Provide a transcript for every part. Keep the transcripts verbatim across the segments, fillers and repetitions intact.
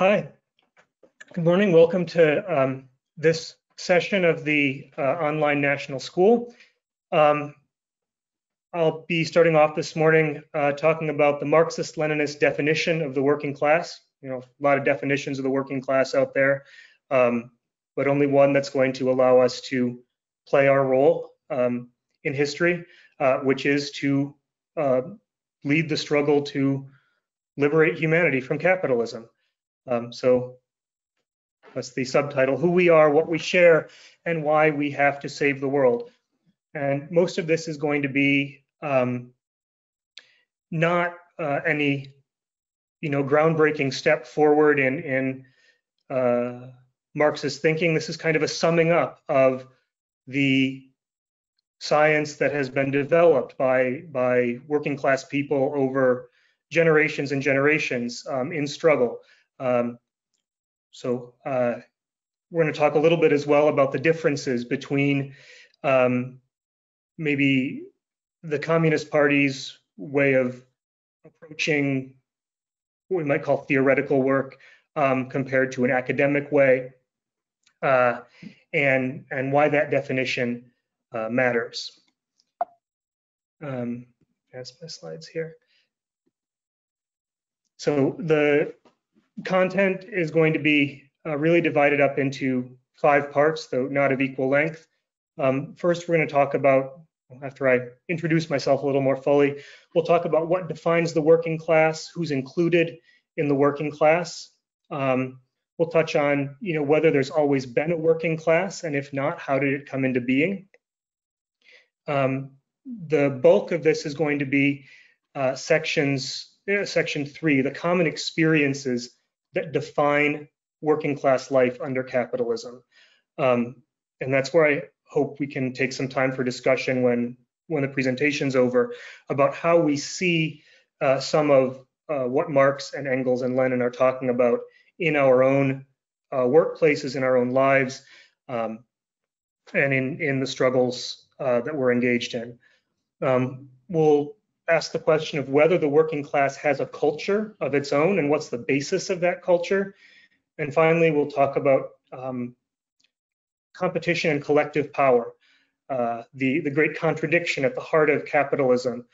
Hi, good morning. Welcome to um, this session of the uh, Online National School. Um, I'll be starting off this morning uh, talking about the Marxist-Leninist definition of the working class. You know, a lot of definitions of the working class out there, um, but only one that's going to allow us to play our role um, in history, uh, which is to uh, lead the struggle to liberate humanity from capitalism. Um, so that's the subtitle: Who We Are, What We Share, and Why We Have to Save the World. And most of this is going to be um, not uh, any, you know, groundbreaking step forward in, in uh, Marxist thinking. This is kind of a summing up of the science that has been developed by, by working class people over generations and generations um, in struggle. Um, so uh, we're going to talk a little bit as well about the differences between um, maybe the Communist Party's way of approaching what we might call theoretical work um, compared to an academic way, uh, and, and why that definition uh, matters. Um, that's my slides here. So the content is going to be uh, really divided up into five parts, though not of equal length. Um, first, we're going to talk about, after I introduce myself a little more fully, we'll talk about what defines the working class, who's included in the working class. Um, we'll touch on, you know, whether there's always been a working class, and if not, how did it come into being? Um, the bulk of this is going to be uh, sections, uh, section three, the common experiences that define working class life under capitalism. Um, and that's where I hope we can take some time for discussion when, when the presentation's over, about how we see uh, some of uh, what Marx and Engels and Lenin are talking about in our own uh, workplaces, in our own lives, um, and in, in the struggles uh, that we're engaged in. Um, we'll ask the question of whether the working class has a culture of its own and what's the basis of that culture. And finally, we'll talk about um, competition and collective power, uh, the, the great contradiction at the heart of capitalism,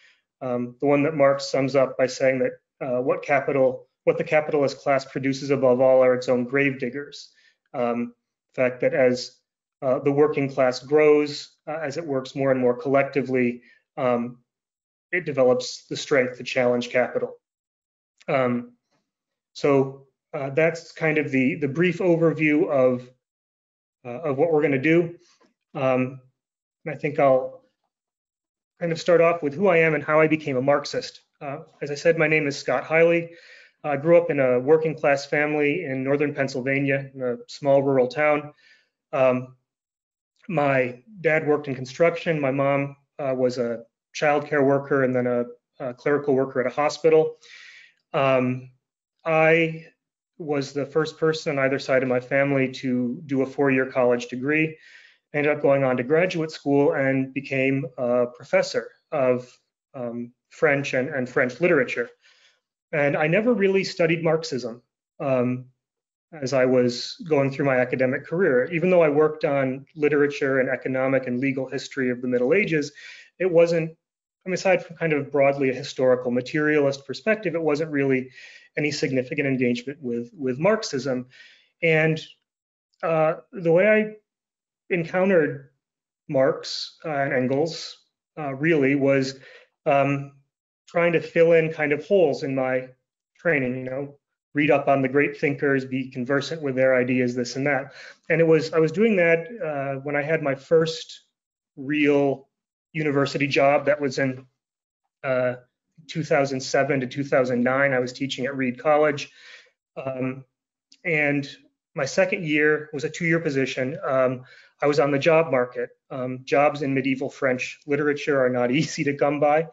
um, the one that Marx sums up by saying that uh, what capital, what the capitalist class produces above all are its own gravediggers. Um, the fact that as uh, the working class grows, uh, as it works more and more collectively, um, it develops the strength to challenge capital. Um, so uh, that's kind of the, the brief overview of, uh, of what we're going to do. Um, and I think I'll kind of start off with who I am and how I became a Marxist. Uh, as I said, my name is Scott Hiley. I grew up in a working class family in northern Pennsylvania, in a small rural town. Um, my dad worked in construction. My mom uh, was a childcare worker and then a, a clerical worker at a hospital. Um, I was the first person on either side of my family to do a four-year college degree. I ended up going on to graduate school and became a professor of um, French and, and French literature. And I never really studied Marxism um, as I was going through my academic career. Even though I worked on literature and economic and legal history of the Middle Ages, it wasn't, I mean, aside from kind of broadly a historical materialist perspective, it wasn't really any significant engagement with, with Marxism. And uh, the way I encountered Marx uh, and Engels uh, really was um, trying to fill in kind of holes in my training, you know, read up on the great thinkers, be conversant with their ideas, this and that. And it was, I was doing that uh, when I had my first real university job. That was in uh, two thousand seven to two thousand nine. I was teaching at Reed College. Um, and my second year was a two-year position. Um, I was on the job market. Um, jobs in medieval French literature are not easy to come by.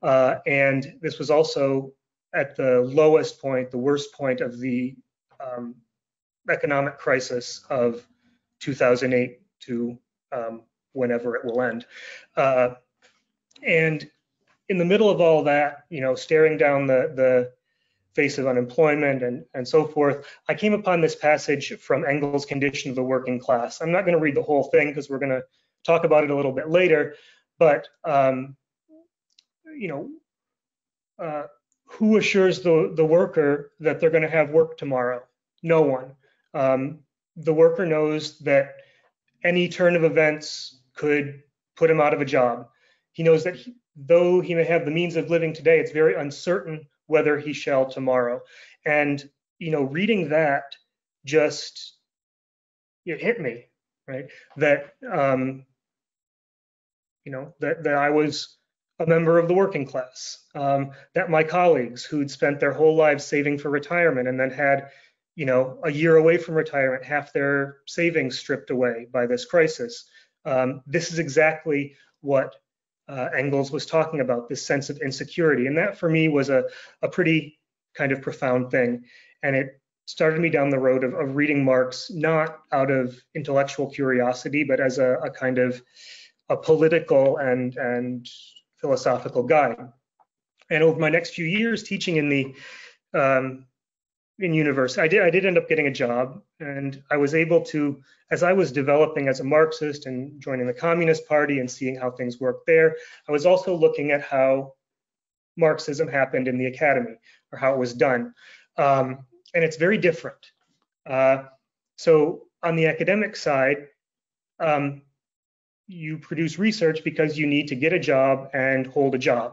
Uh, and this was also at the lowest point, the worst point of the um, economic crisis of two thousand eight to um, whenever it will end. Uh, and in the middle of all that, you know, staring down the, the face of unemployment and, and so forth. I came upon this passage from Engels' Condition of the Working Class. I'm not going to read the whole thing because we're going to talk about it a little bit later, but um, you know, uh, who assures the, the worker that they're going to have work tomorrow? No one. Um, the worker knows that any turn of events could put him out of a job. He knows that he, though he may have the means of living today, it's very uncertain whether he shall tomorrow. And, you know, reading that just, it hit me, right? That, um, you know, that, that I was a member of the working class, um, that my colleagues who'd spent their whole lives saving for retirement and then had, you know, a year away from retirement, half their savings stripped away by this crisis. Um, this is exactly what Uh, Engels was talking about, this sense of insecurity. And that for me was a, a pretty kind of profound thing. And it started me down the road of, of reading Marx, not out of intellectual curiosity, but as a, a kind of a political and, and philosophical guide. And over my next few years teaching in the um, in university, I did, I did end up getting a job, and I was able to, as I was developing as a Marxist and joining the Communist Party and seeing how things worked there, I was also looking at how Marxism happened in the academy, or how it was done. Um, and it's very different. Uh, so on the academic side, um, you produce research because you need to get a job and hold a job.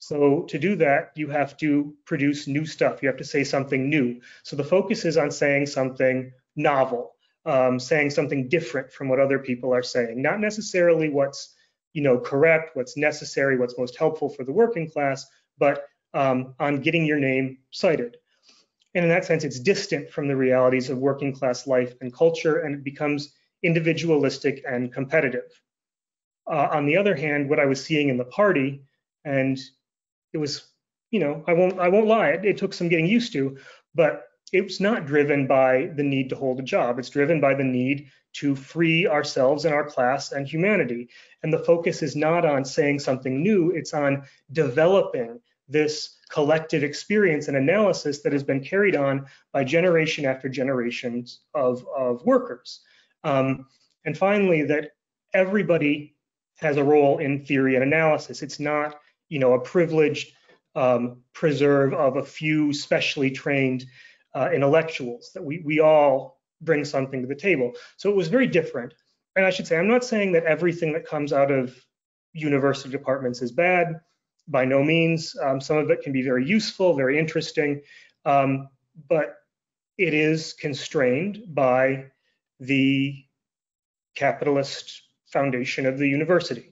So to do that, you have to produce new stuff. You have to say something new. So the focus is on saying something novel, um, saying something different from what other people are saying, not necessarily what's, you know, correct, what's necessary, what's most helpful for the working class, but um, on getting your name cited. And in that sense, it's distant from the realities of working class life and culture, and it becomes individualistic and competitive. Uh, on the other hand, what I was seeing in the party, and it was, you know, I won't, I won't lie, it, it took some getting used to, but it's not driven by the need to hold a job. It's driven by the need to free ourselves and our class and humanity. And the focus is not on saying something new, it's on developing this collective experience and analysis that has been carried on by generation after generations of, of workers. Um, and finally, that everybody has a role in theory and analysis. It's not, you know, a privileged um, preserve of a few specially trained uh, intellectuals, that we, we all bring something to the table. So it was very different. And I should say, I'm not saying that everything that comes out of university departments is bad, by no means. Um, some of it can be very useful, very interesting, um, but it is constrained by the capitalist foundation of the university.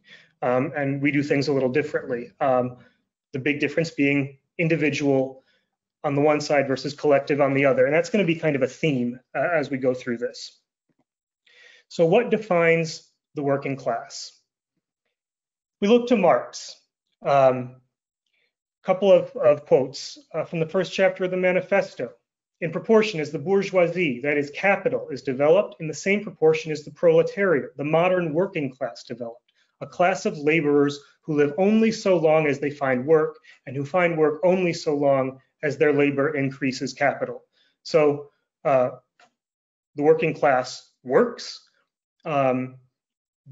Um, and we do things a little differently. Um, the big difference being individual on the one side versus collective on the other. And that's going to be kind of a theme uh, as we go through this. So what defines the working class? We look to Marx. Um, couple of, of quotes uh, from the first chapter of the Manifesto. In proportion as the bourgeoisie, that is capital, is developed, in the same proportion as the proletariat, the modern working class, developed. A class of laborers who live only so long as they find work, and who find work only so long as their labor increases capital. So uh, the working class works, um,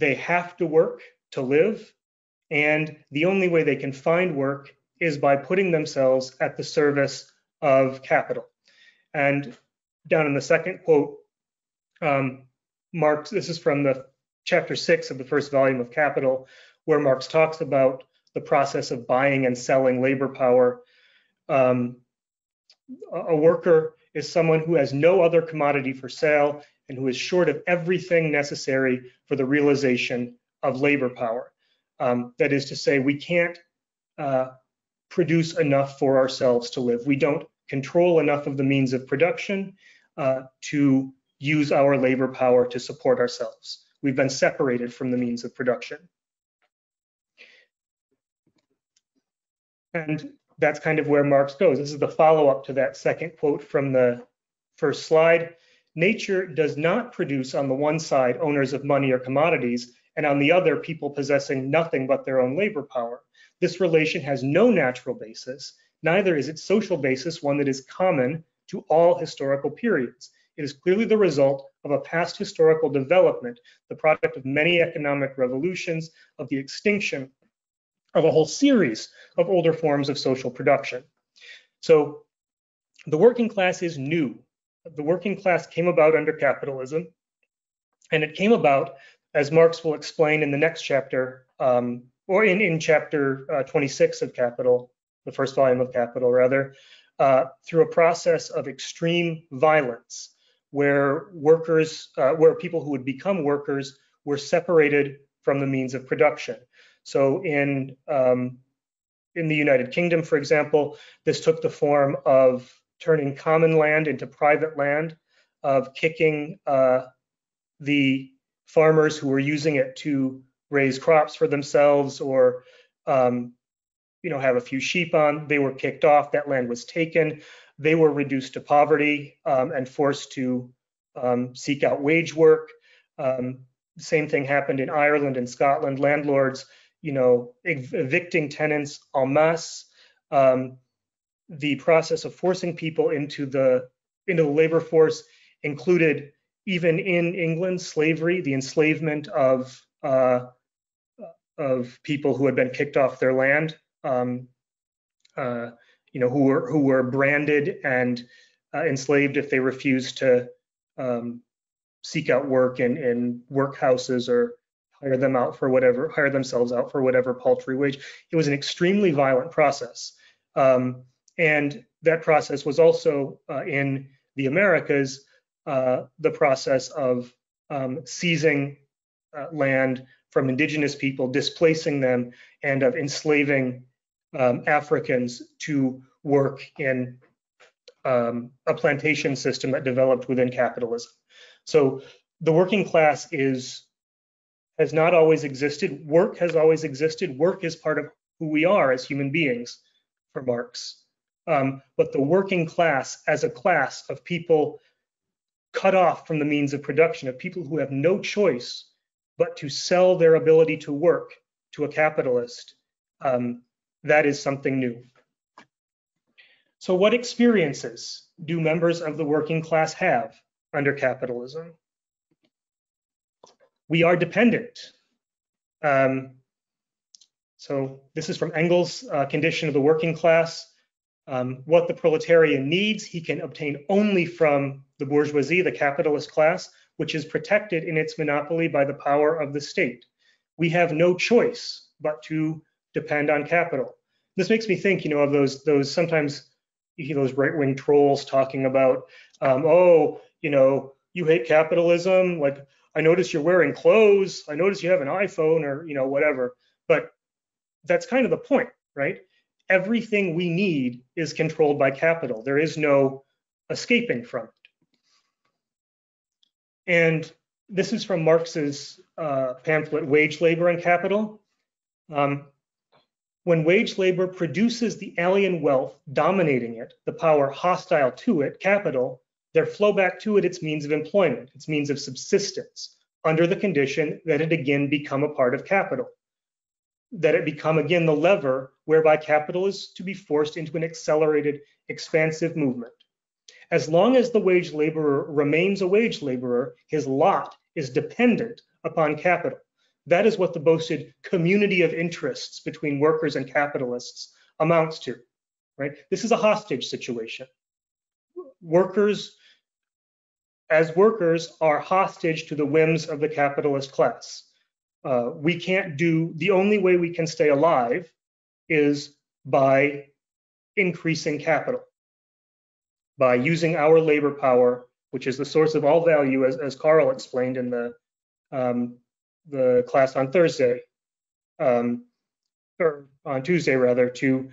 they have to work to live, and the only way they can find work is by putting themselves at the service of capital. And down in the second quote, um, Marx, this is from the chapter six of the first volume of Capital, where Marx talks about the process of buying and selling labor power. Um, a worker is someone who has no other commodity for sale and who is short of everything necessary for the realization of labor power. Um, that is to say, we can't uh, produce enough for ourselves to live. We don't control enough of the means of production uh, to use our labor power to support ourselves. We've been separated from the means of production. And that's kind of where Marx goes. This is the follow-up to that second quote from the first slide. Nature does not produce on the one side owners of money or commodities, and on the other people possessing nothing but their own labor power. This relation has no natural basis. neither is its social basis one that is common to all historical periods. It is clearly the result of a past historical development, the product of many economic revolutions, of the extinction of a whole series of older forms of social production. So the working class is new. The working class came about under capitalism, and it came about, as Marx will explain in the next chapter, um, or in, in chapter uh, twenty-six of Capital, the first volume of Capital rather, uh, through a process of extreme violence, where workers, uh, where people who would become workers were separated from the means of production. So in, um, in the United Kingdom, for example, this took the form of turning common land into private land, of kicking uh, the farmers who were using it to raise crops for themselves, or um, you know, have a few sheep on. They were kicked off, that land was taken. They were reduced to poverty um, and forced to um, seek out wage work. Um, same thing happened in Ireland and Scotland, landlords, you know, ev evicting tenants en masse. Um, the process of forcing people into the, into the labor force included, even in England, slavery, the enslavement of uh, of people who had been kicked off their land, um, uh, you know, who were who were branded and uh, enslaved if they refused to um, seek out work in, in workhouses, or hire them out for whatever, hire themselves out for whatever paltry wage. It was an extremely violent process, um, and that process was also uh, in the Americas. Uh, the process of um, seizing uh, land from indigenous people, displacing them, and of enslaving um, Africans to work in um, a plantation system that developed within capitalism. So the working class is, has not always existed. Work has always existed. Work is part of who we are as human beings, for Marx. Um, but the working class as a class of people cut off from the means of production, of people who have no choice but to sell their ability to work to a capitalist, um, that is something new. So what experiences do members of the working class have under capitalism? We are dependent. Um, so this is from Engels' uh, Condition of the Working Class. Um, what the proletarian needs, he can obtain only from the bourgeoisie, the capitalist class, which is protected in its monopoly by the power of the state. We have no choice but to depend on capital. This makes me think, you know, of those, those sometimes you hear those right-wing trolls talking about, um, oh, you know, you hate capitalism. Like, I notice you're wearing clothes. I notice you have an iPhone, or, you know, whatever. But that's kind of the point, right? Everything we need is controlled by capital. There is no escaping from it. And this is from Marx's uh, pamphlet, Wage Labor and Capital. Um, when wage labor produces the alien wealth dominating it, the power hostile to it, capital, there flow back to it its means of employment, its means of subsistence, under the condition that it again become a part of capital, that it become again the lever whereby capital is to be forced into an accelerated, expansive movement. As long as the wage laborer remains a wage laborer, his lot is dependent upon capital. That is what the boasted community of interests between workers and capitalists amounts to, right? This is a hostage situation. Workers, as workers, are hostage to the whims of the capitalist class. Uh, we can't do, the only way we can stay alive is by increasing capital, by using our labor power, which is the source of all value, as, as Carl explained in the, um, the class on Thursday, um, or on Tuesday rather, to,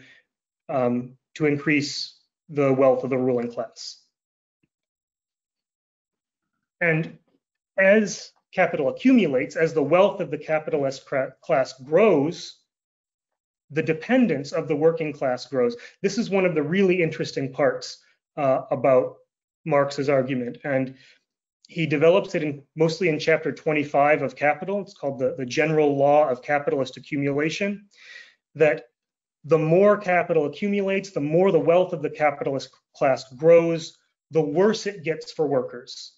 um, to increase the wealth of the ruling class. And as capital accumulates, as the wealth of the capitalist class grows, the dependence of the working class grows. This is one of the really interesting parts uh, about Marx's argument. And he develops it in, mostly in chapter twenty-five of Capital. It's called the, the General Law of Capitalist Accumulation, that the more capital accumulates, the more the wealth of the capitalist class grows, the worse it gets for workers,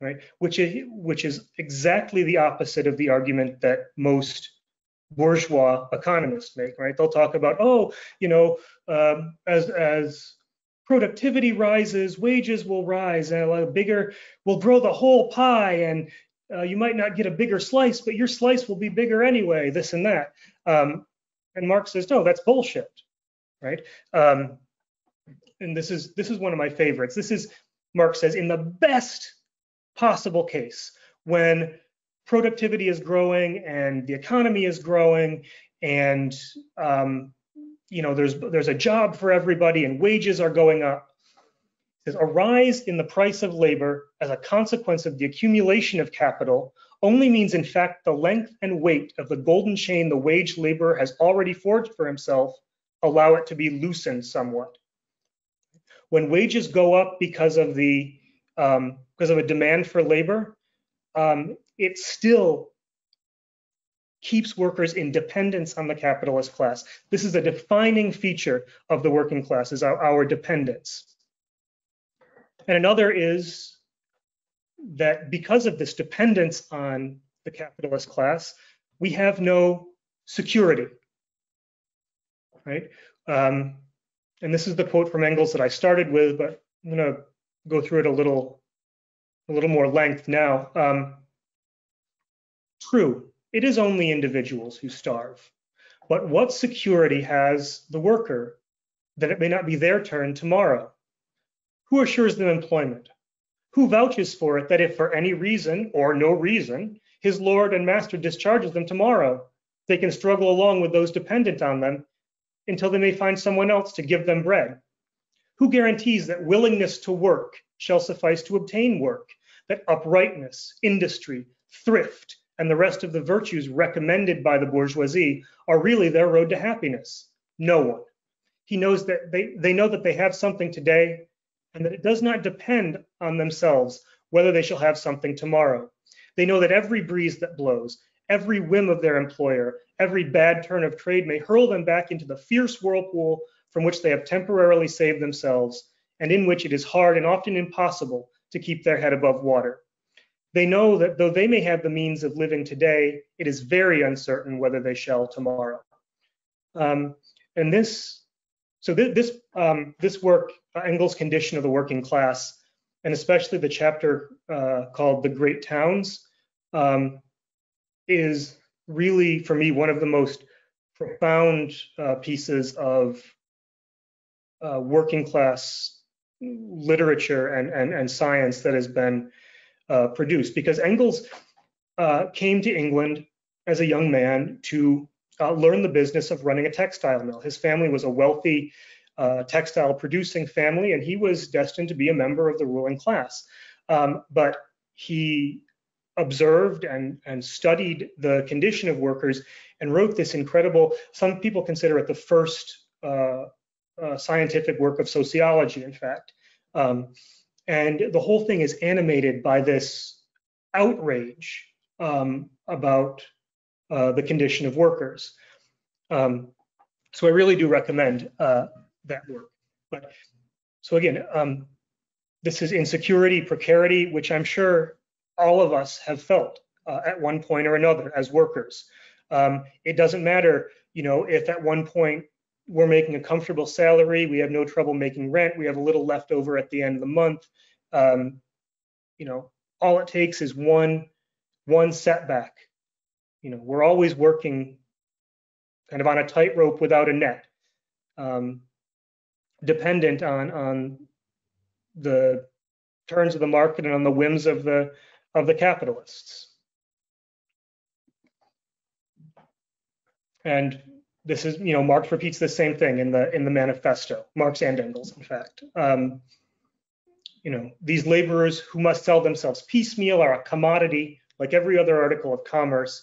right? Which is, which is exactly the opposite of the argument that most bourgeois economists make, right? They'll talk about, oh, you know, um, as, as productivity rises, wages will rise, and a bigger, will grow the whole pie, and uh, you might not get a bigger slice, but your slice will be bigger anyway, this and that. Um, and Marx says, no, that's bullshit, right? Um, and this is, this is one of my favorites. This is, Marx says, in the best possible case, when productivity is growing and the economy is growing, and um, you know, there's there's a job for everybody and wages are going up. It says a rise in the price of labor as a consequence of the accumulation of capital only means, in fact, the length and weight of the golden chain the wage laborer has already forged for himself. Allow it to be loosened somewhat. When wages go up because of the um, because of a demand for labor, Um, it still keeps workers in dependence on the capitalist class. This is a defining feature of the working class, is our, our dependence. And another is that because of this dependence on the capitalist class, we have no security, right? Um, and this is the quote from Engels that I started with, but I'm gonna go through it a little a little more length now. Um, true, it is only individuals who starve, but what security has the worker that it may not be their turn tomorrow? Who assures them employment? Who vouches for it that if for any reason or no reason, his lord and master discharges them tomorrow, they can struggle along with those dependent on them until they may find someone else to give them bread? Who guarantees that willingness to work shall suffice to obtain work, that uprightness, industry, thrift, and the rest of the virtues recommended by the bourgeoisie are really their road to happiness? No one. He knows that they, they know that they have something today, and that it does not depend on themselves whether they shall have something tomorrow. They know that every breeze that blows, every whim of their employer, every bad turn of trade may hurl them back into the fierce whirlpool from which they have temporarily saved themselves, and in which it is hard and often impossible to keep their head above water. They know that though they may have the means of living today, it is very uncertain whether they shall tomorrow. Um, and this, so th this, um, this work, uh, Engels' Condition of the Working Class, and especially the chapter uh, called The Great Towns, um, is really, for me, one of the most profound uh, pieces of Uh, working class literature and, and, and science that has been uh, produced, because Engels uh, came to England as a young man to uh, learn the business of running a textile mill. His family was a wealthy uh, textile producing family, and he was destined to be a member of the ruling class. Um, but he observed and, and studied the condition of workers and wrote this incredible, some people consider it the first uh, Uh, scientific work of sociology, in fact. Um, and the whole thing is animated by this outrage um, about uh, the condition of workers. Um, so I really do recommend uh, that work. But so again, um, this is insecurity, precarity, which I'm sure all of us have felt uh, at one point or another as workers. Um, it doesn't matter, you know, if at one point we're making a comfortable salary, we have no trouble making rent, we have a little left over at the end of the month. Um, you know, all it takes is one, one setback. You know, we're always working kind of on a tightrope without a net, um, dependent on on the turns of the market and on the whims of the of the capitalists. And this is, you know, Marx repeats the same thing in the in the Manifesto, Marx and Engels, in fact. Um, you know, these laborers who must sell themselves piecemeal are a commodity, like every other article of commerce,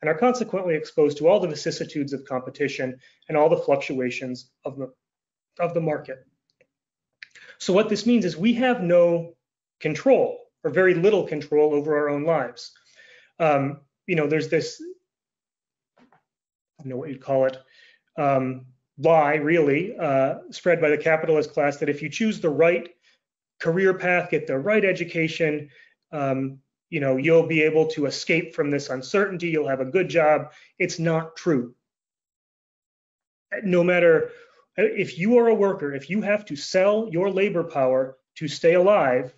and are consequently exposed to all the vicissitudes of competition and all the fluctuations of the, of the market. So what this means is we have no control, or very little control, over our own lives. Um, you know, there's this, I don't know what you'd call it, um, lie, really, uh, spread by the capitalist class that if you choose the right career path, get the right education, um, you know, you'll be able to escape from this uncertainty, you'll have a good job. It's not true. No matter, if you are a worker, if you have to sell your labor power to stay alive,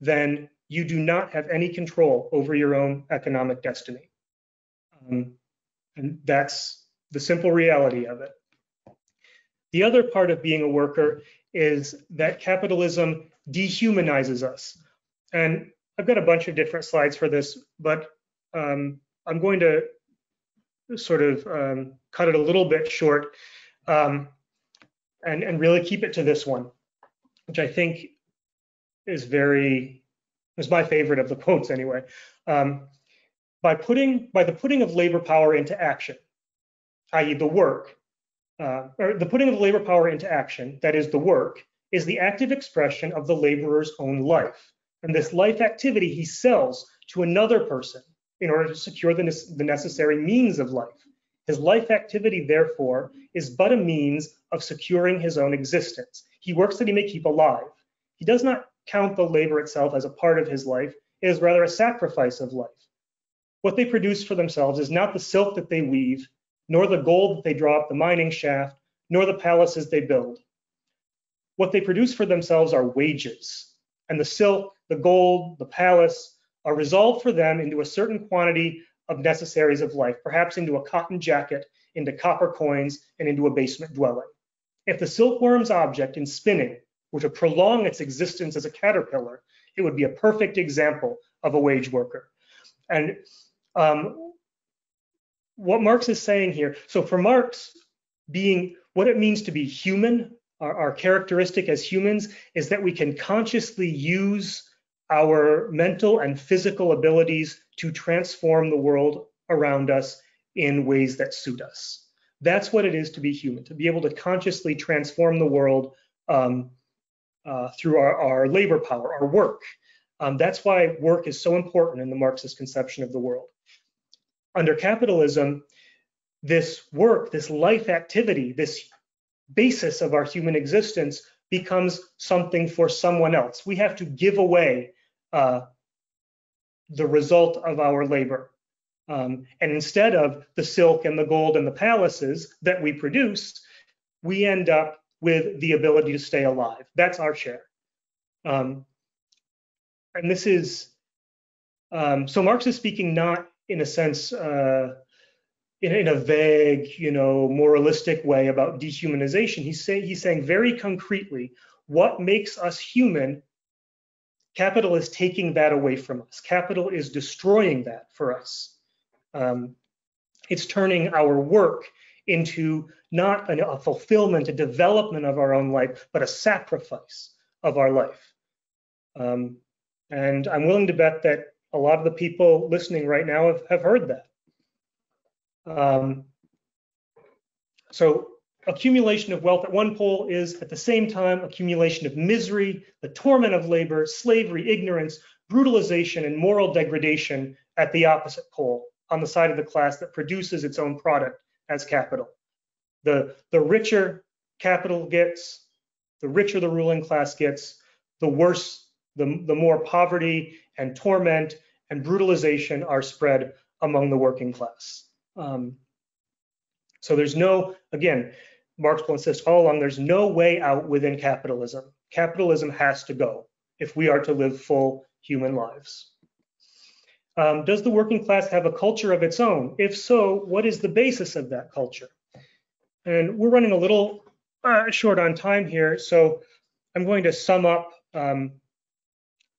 then you do not have any control over your own economic destiny. Um, and that's the simple reality of it. The other part of being a worker is that capitalism dehumanizes us. And I've got a bunch of different slides for this, but um, I'm going to sort of um, cut it a little bit short um, and, and really keep it to this one, which I think is very, is my favorite of the quotes anyway. Um, by putting, by the putting of labor power into action, that is the work, uh, or the putting of labor power into action, that is the work, is the active expression of the laborer's own life. And this life activity he sells to another person in order to secure the, ne- the necessary means of life. His life activity, therefore, is but a means of securing his own existence. He works that he may keep alive. He does not count the labor itself as a part of his life. It is rather a sacrifice of life. What they produce for themselves is not the silk that they weave, nor the gold that they draw up the mining shaft, nor the palaces they build. What they produce for themselves are wages, and the silk, the gold, the palace are resolved for them into a certain quantity of necessaries of life, perhaps into a cotton jacket, into copper coins, and into a basement dwelling. If the silkworm's object in spinning were to prolong its existence as a caterpillar, it would be a perfect example of a wage worker. And um, what Marx is saying here, so for Marx, being what it means to be human, our, our characteristic as humans, is that we can consciously use our mental and physical abilities to transform the world around us in ways that suit us. That's what it is to be human, to be able to consciously transform the world um, uh, through our, our labor power, our work. Um, that's why work is so important in the Marxist conception of the world. Under capitalism, this work, this life activity, this basis of our human existence becomes something for someone else. We have to give away uh, the result of our labor. Um, and instead of the silk and the gold and the palaces that we produce, we end up with the ability to stay alive. That's our share. Um, and this is, um, so Marx is speaking not in a sense, uh, in, in a vague, you know, moralistic way about dehumanization. He's, say, he's saying very concretely, what makes us human, capital is taking that away from us. Capital is destroying that for us. Um, it's turning our work into not an, a fulfillment, a development of our own life, but a sacrifice of our life. Um, and I'm willing to bet that a lot of the people listening right now have, have heard that. Um, so accumulation of wealth at one pole is at the same time accumulation of misery, the torment of labor, slavery, ignorance, brutalization, and moral degradation at the opposite pole, on the side of the class that produces its own product as capital. The, the richer capital gets, the richer the ruling class gets, the worse, the, the more poverty and torment and brutalization are spread among the working class. Um, so there's no, again, Marx will insist all along, there's no way out within capitalism. Capitalism has to go if we are to live full human lives. Um, does the working class have a culture of its own? If so, what is the basis of that culture? And we're running a little uh, short on time here, so I'm going to sum up um,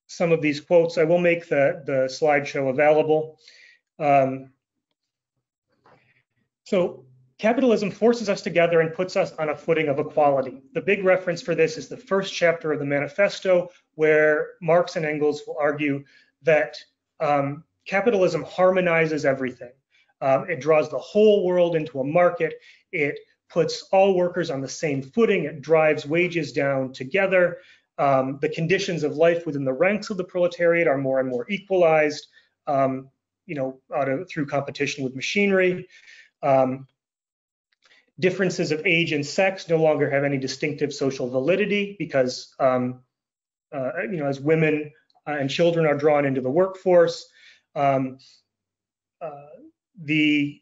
some of these quotes. I will make the, the slideshow available. Um, so capitalism forces us together and puts us on a footing of equality. The big reference for this is the first chapter of the Manifesto, where Marx and Engels will argue that um, capitalism harmonizes everything. Um, it draws the whole world into a market. It puts all workers on the same footing. It drives wages down together. Um, the conditions of life within the ranks of the proletariat are more and more equalized, um, you know, out of, through competition with machinery. Um, Differences of age and sex no longer have any distinctive social validity because, um, uh, you know, as women uh, and children are drawn into the workforce, um, uh, the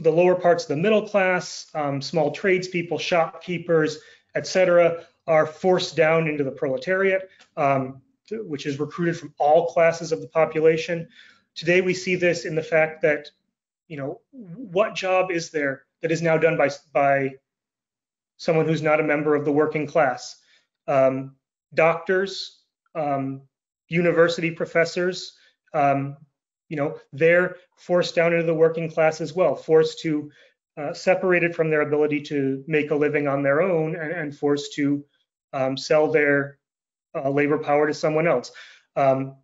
the lower parts of the middle class, um, small tradespeople, shopkeepers, et cetera, are forced down into the proletariat, um, which is recruited from all classes of the population. Today, we see this in the fact that, you know, what job is there that is now done by by someone who's not a member of the working class? Um, doctors, um, university professors, um, you know, they're forced down into the working class as well, forced to uh, separated from their ability to make a living on their own, and, and forced to um, sell their uh, labor power to someone else. Um,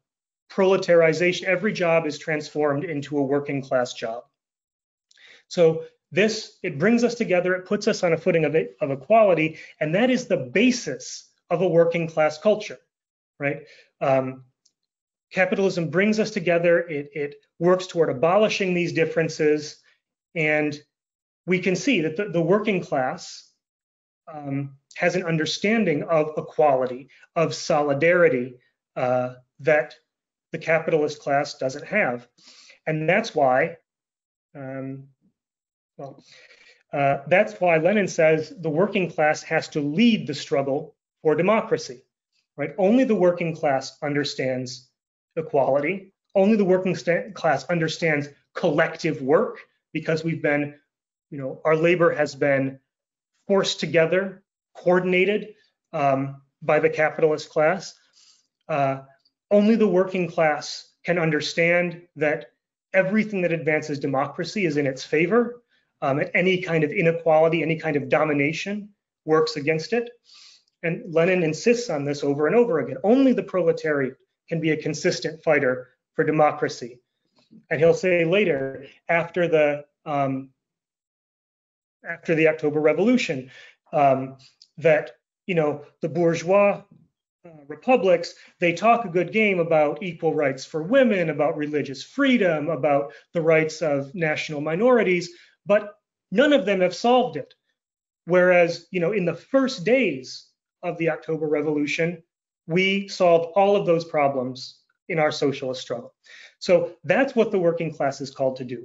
proletarization, every job is transformed into a working class job. So this, it brings us together, it puts us on a footing of, it, of equality, and that is the basis of a working class culture, right? Um, capitalism brings us together, it, it works toward abolishing these differences, and we can see that the, the working class um, has an understanding of equality, of solidarity, uh, that the capitalist class doesn't have. And that's why, um, well, uh, that's why Lenin says the working class has to lead the struggle for democracy, right? Only the working class understands equality. Only the working class understands collective work, because we've been, you know, our labor has been forced together, coordinated um, by the capitalist class. Uh, Only the working class can understand that everything that advances democracy is in its favor, um, and any kind of inequality, any kind of domination works against it. And Lenin insists on this over and over again. Only the proletariat can be a consistent fighter for democracy. And he'll say later, after the um, after the October Revolution, um, that, you know, the bourgeois Uh, republics, they talk a good game about equal rights for women, about religious freedom, about the rights of national minorities, but none of them have solved it. Whereas, you know, in the first days of the October Revolution, we solved all of those problems in our socialist struggle. So that's what the working class is called to do.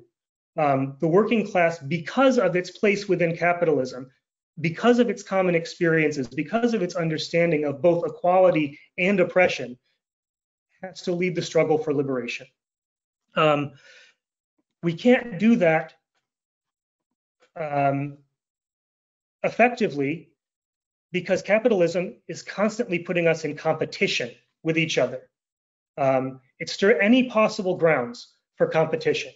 Um, the working class, because of its place within capitalism, because of its common experiences, because of its understanding of both equality and oppression, has to lead the struggle for liberation. Um, we can't do that um, effectively because capitalism is constantly putting us in competition with each other. Um, it's any possible grounds for competition.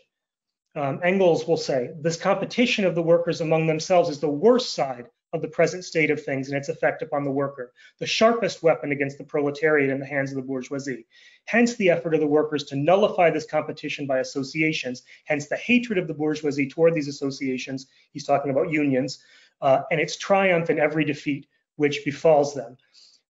Um, Engels will say, this competition of the workers among themselves is the worst side of the present state of things and its effect upon the worker, the sharpest weapon against the proletariat in the hands of the bourgeoisie. Hence the effort of the workers to nullify this competition by associations, hence the hatred of the bourgeoisie toward these associations, he's talking about unions, uh, and its triumph in every defeat which befalls them.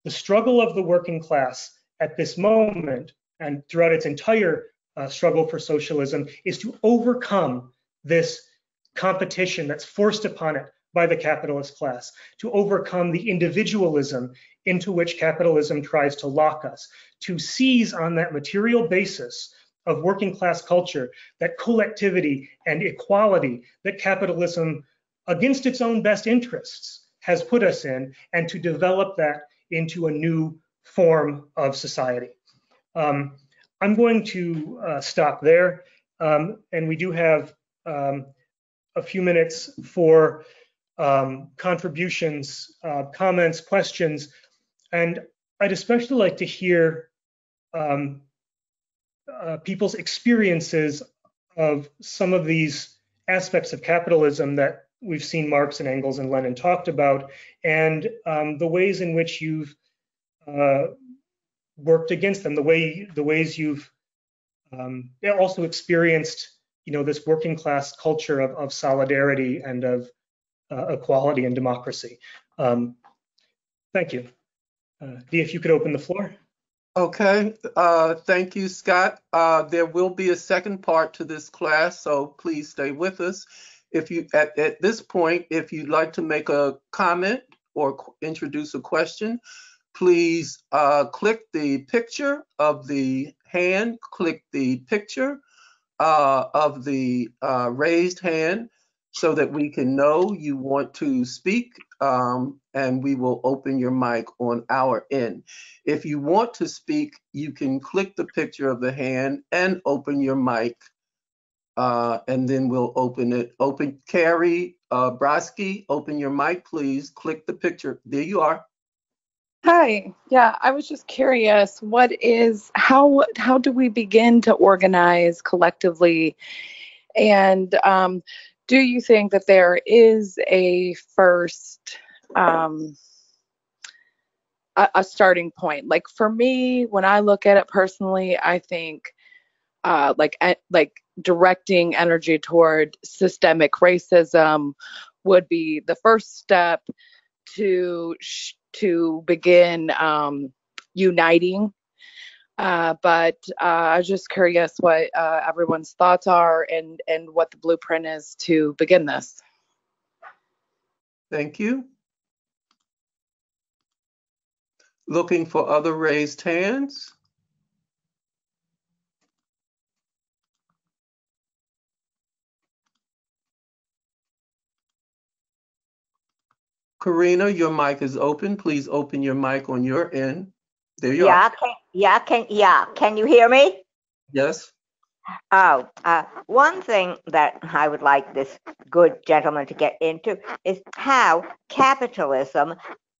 The struggle of the working class at this moment and throughout its entire Uh, struggle for socialism is to overcome this competition that's forced upon it by the capitalist class, to overcome the individualism into which capitalism tries to lock us, to seize on that material basis of working class culture, that collectivity and equality that capitalism, against its own best interests, has put us in, and to develop that into a new form of society. Um, I'm going to uh, stop there, um, and we do have um, a few minutes for um, contributions, uh, comments, questions, and I'd especially like to hear um, uh, people's experiences of some of these aspects of capitalism that we've seen Marx and Engels and Lenin talked about, and um, the ways in which you've uh, worked against them, the way the ways you've um, also experienced, you know, this working class culture of, of solidarity and of uh, equality and democracy. Um, thank you. Uh, Dee, if you could open the floor. Okay, uh, thank you, Scott. Uh, there will be a second part to this class, so please stay with us. If you at, at this point, if you'd like to make a comment or introduce a question, please uh, click the picture of the hand, click the picture uh, of the uh, raised hand so that we can know you want to speak, um, and we will open your mic on our end. If you want to speak, you can click the picture of the hand and open your mic, uh, and then we'll open it. Open, Carrie uh, Brodsky, open your mic, please. Click the picture. There you are. Hi. Yeah, I was just curious, what is, how, how do we begin to organize collectively? And um, do you think that there is a first, um, a, a starting point? Like for me, when I look at it personally, I think uh, like, like directing energy toward systemic racism would be the first step to sh to begin um, uniting. Uh, but uh, I was just curious what uh, everyone's thoughts are and, and what the blueprint is to begin this. Thank you. Looking for other raised hands. Karina, your mic is open. Please open your mic on your end. There you yeah, are. Can, yeah, can, yeah. Can you hear me? Yes. Oh, uh, one thing that I would like this good gentleman to get into is how capitalism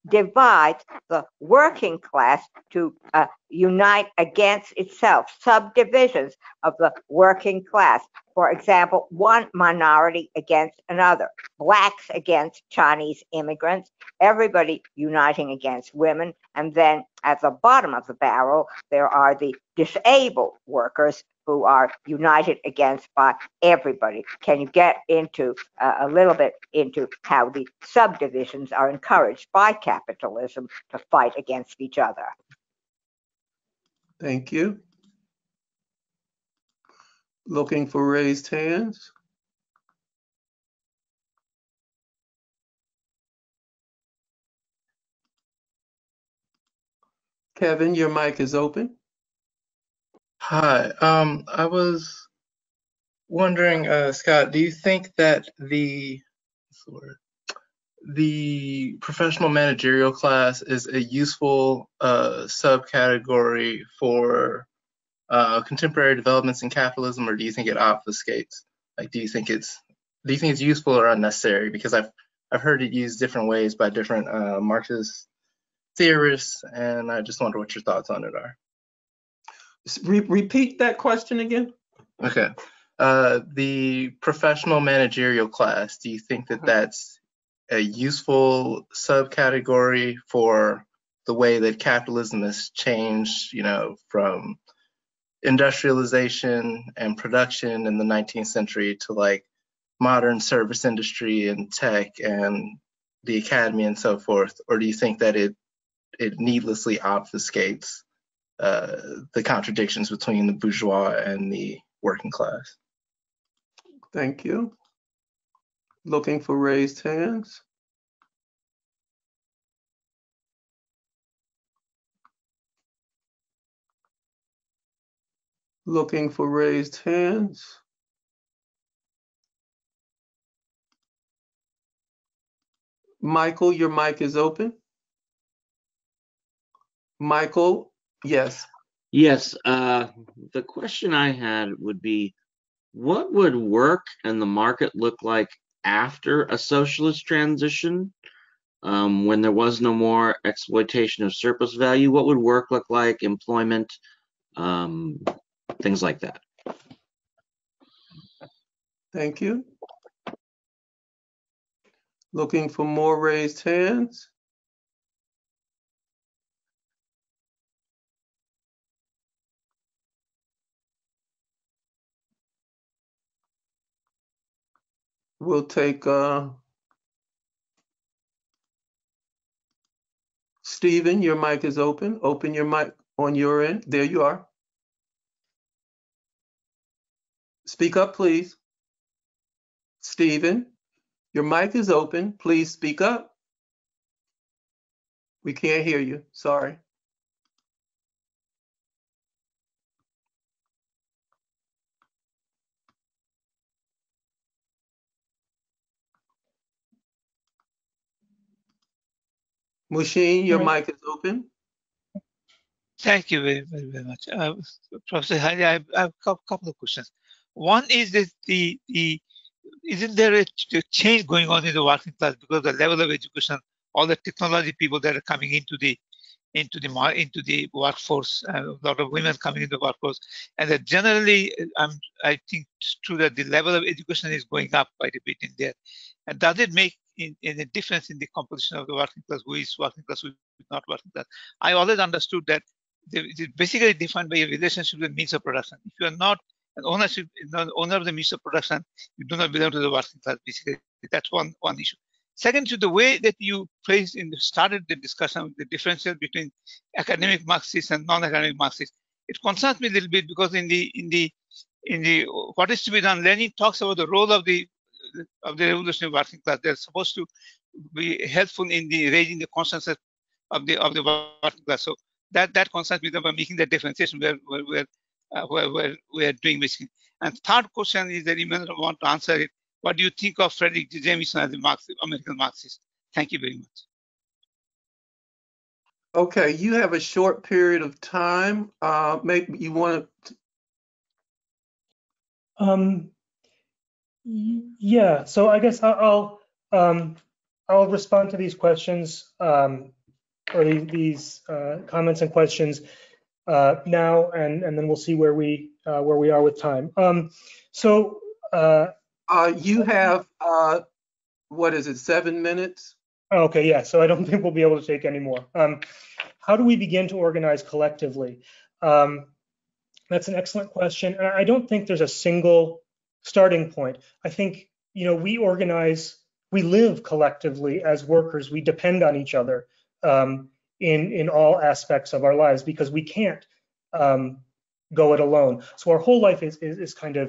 divides the working class to uh, unite against itself, subdivisions of the working class. For example, one minority against another, blacks against Chinese immigrants, everybody uniting against women. And then at the bottom of the barrel, there are the disabled workers who are united against by everybody. Can you get into uh, a little bit into how the subdivisions are encouraged by capitalism to fight against each other? Thank you. Looking for raised hands. Kevin, your mic is open. Hi, um, I was wondering, uh, Scott, do you think that the the professional managerial class is a useful uh, subcategory for uh, contemporary developments in capitalism, or do you think it obfuscates? Like, do you think it's do you think it's useful or unnecessary? Because I've I've heard it used different ways by different uh, Marxist theorists, and I just wonder what your thoughts on it are. Re repeat that question again. Okay. Uh, the professional managerial class, do you think that that's a useful subcategory for the way that capitalism has changed, you know, from industrialization and production in the nineteenth century to like modern service industry and tech and the academy and so forth? Or do you think that it, it needlessly obfuscates Uh, the contradictions between the bourgeois and the working class? Thank you. Looking for raised hands. Looking for raised hands. Michael, your mic is open. Michael. Yes. Yes. Uh, the question I had would be, what would work and the market look like after a socialist transition, um, when there was no more exploitation of surplus value? What would work look like, employment, um, things like that? Thank you. Looking for more raised hands. We'll take uh, Stephen, your mic is open. Open your mic on your end. There you are. Speak up, please. Stephen, your mic is open. Please speak up. We can't hear you. Sorry. Mushin, your right. mic is open. Thank you very, very, very much. Uh, Professor Hiley, I, I have a couple of questions. One is that the, the isn't there a change going on in the working class because the level of education, all the technology people that are coming into the into the into the workforce, uh, a lot of women coming into the workforce, and that generally, um, I think it's true that the level of education is going up quite a bit in there. And does it make in, in a difference in the composition of the working class, who is working class, who is not working class? I always understood that it is basically defined by a relationship with means of production. If you are not an ownership, not owner of the means of production, you do not belong to the working class. Basically, that's one one issue. Second, to the way that you phrased and started the discussion with the differential between academic Marxists and non-academic Marxists, it concerns me a little bit because in the in the in the what is to be done, Lenin talks about the role of the of the revolutionary working class. They're supposed to be helpful in the raising the consciousness of the of the working class. So that that concerns me about making that differentiation where where where, uh, where where where doing basically. And third question is that you may not want to answer it. What do you think of Frederick Jameson as a Marxist, American Marxist? Thank you very much. Okay, you have a short period of time. Uh, maybe you want to. Um, yeah. So I guess I'll um, I'll respond to these questions um, or these uh, comments and questions uh, now, and and then we'll see where we uh, where we are with time. Um, so. Uh, Uh, you have, uh, what is it, seven minutes? Okay, yeah, so I don't think we'll be able to take any more. Um, how do we begin to organize collectively? Um, that's an excellent question. And I don't think there's a single starting point. I think, you know, we organize, we live collectively as workers. We depend on each other um, in, in all aspects of our lives because we can't um, go it alone. So our whole life is, is, is kind of,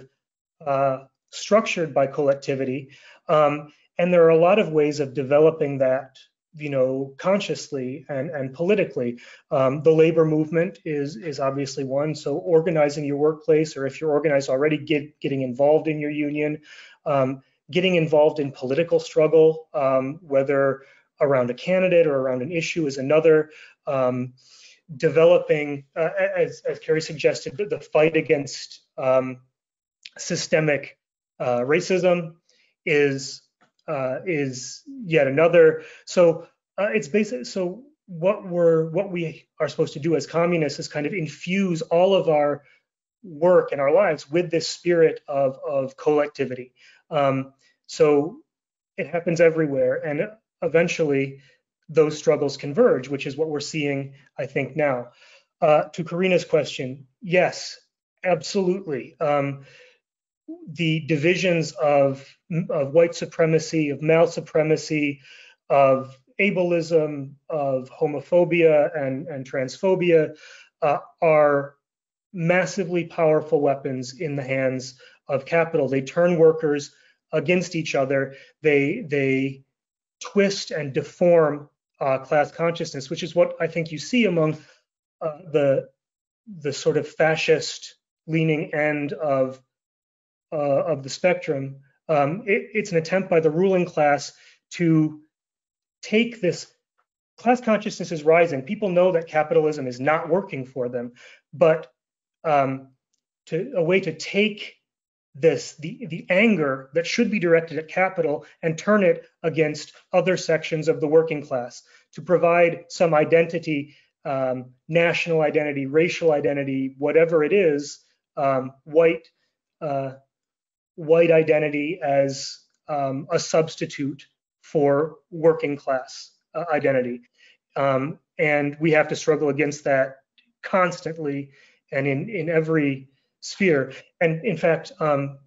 uh, structured by collectivity, um, and there are a lot of ways of developing that, you know, consciously and, and politically. Um, the labor movement is is obviously one. So organizing your workplace, or if you're organized already, get, getting involved in your union, um, getting involved in political struggle, um, whether around a candidate or around an issue, is another. Um, developing, uh, as as Carrie suggested, the fight against um, systemic Uh, racism is uh, is yet another. So uh, it's basic. So what we're what we are supposed to do as communists is kind of infuse all of our work and our lives with this spirit of of collectivity. Um, so it happens everywhere, and eventually those struggles converge, which is what we're seeing, I think, now. Uh, to Karina's question, yes, absolutely. Um, the divisions of, of white supremacy, of male supremacy, of ableism, of homophobia and, and transphobia uh, are massively powerful weapons in the hands of capital. They turn workers against each other. They, they twist and deform uh, class consciousness, which is what I think you see among uh, the, the sort of fascist leaning end of Uh, of the spectrum. Um, it, it's an attempt by the ruling class to take this, class consciousness is rising. People know that capitalism is not working for them, but um, to a way to take this, the, the anger that should be directed at capital and turn it against other sections of the working class to provide some identity, um, national identity, racial identity, whatever it is, um, white, uh, white identity as um, a substitute for working class uh, identity. Um, and we have to struggle against that constantly and in, in every sphere. And in fact, um,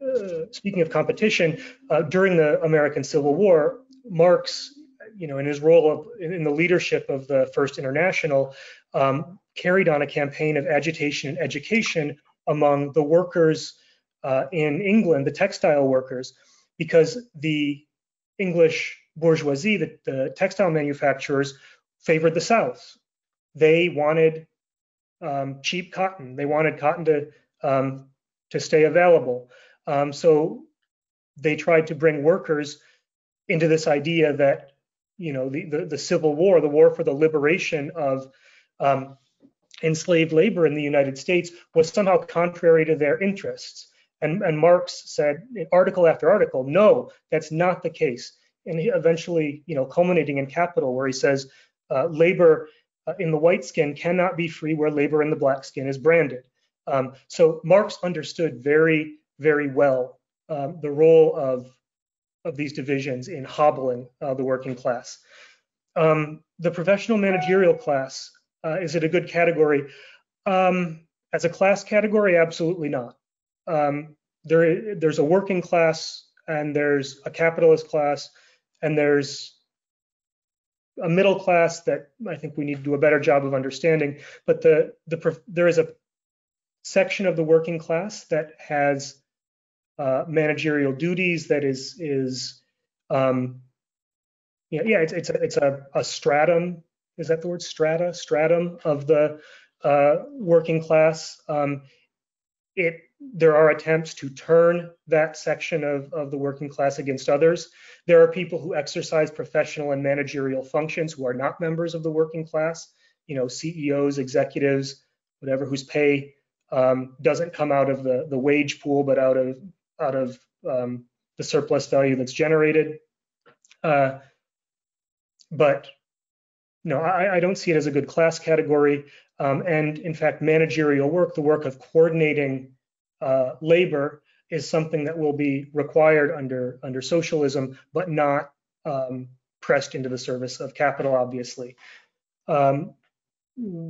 uh, speaking of competition, uh, during the American Civil War, Marx, you know, in his role of, in the leadership of the First International, um, carried on a campaign of agitation and education among the workers uh, in England, the textile workers, because the English bourgeoisie, the, the textile manufacturers, favored the South. They wanted um, cheap cotton. They wanted cotton to um, to stay available. Um, so they tried to bring workers into this idea that, you know, the the, the Civil War, the war for the liberation of um, enslaved labor in the United States, was somehow contrary to their interests. And, and Marx said, in article after article, no, that's not the case. And he eventually, you know, culminating in Capital, where he says, uh, labor uh, in the white skin cannot be free where labor in the black skin is branded. Um, so Marx understood very, very well um, the role of, of these divisions in hobbling uh, the working class. Um, the professional managerial class, uh, is it a good category? Um, as a class category, absolutely not. Um, there, there's a working class, and there's a capitalist class, and there's a middle class that I think we need to do a better job of understanding. But the, the there is a section of the working class that has uh, managerial duties, that is is um, yeah yeah it's it's a, it's a, a stratum, is that the word, strata stratum of the uh, working class. Um, it There are attempts to turn that section of, of the working class against others. There are people who exercise professional and managerial functions who are not members of the working class, you know, C E Os, executives, whatever, whose pay um, doesn't come out of the, the wage pool, but out of, out of um, the surplus value that's generated. Uh, but no, I, I don't see it as a good class category. Um, and in fact, managerial work, the work of coordinating Uh, labor, is something that will be required under under socialism, but not um, pressed into the service of capital, obviously. Um,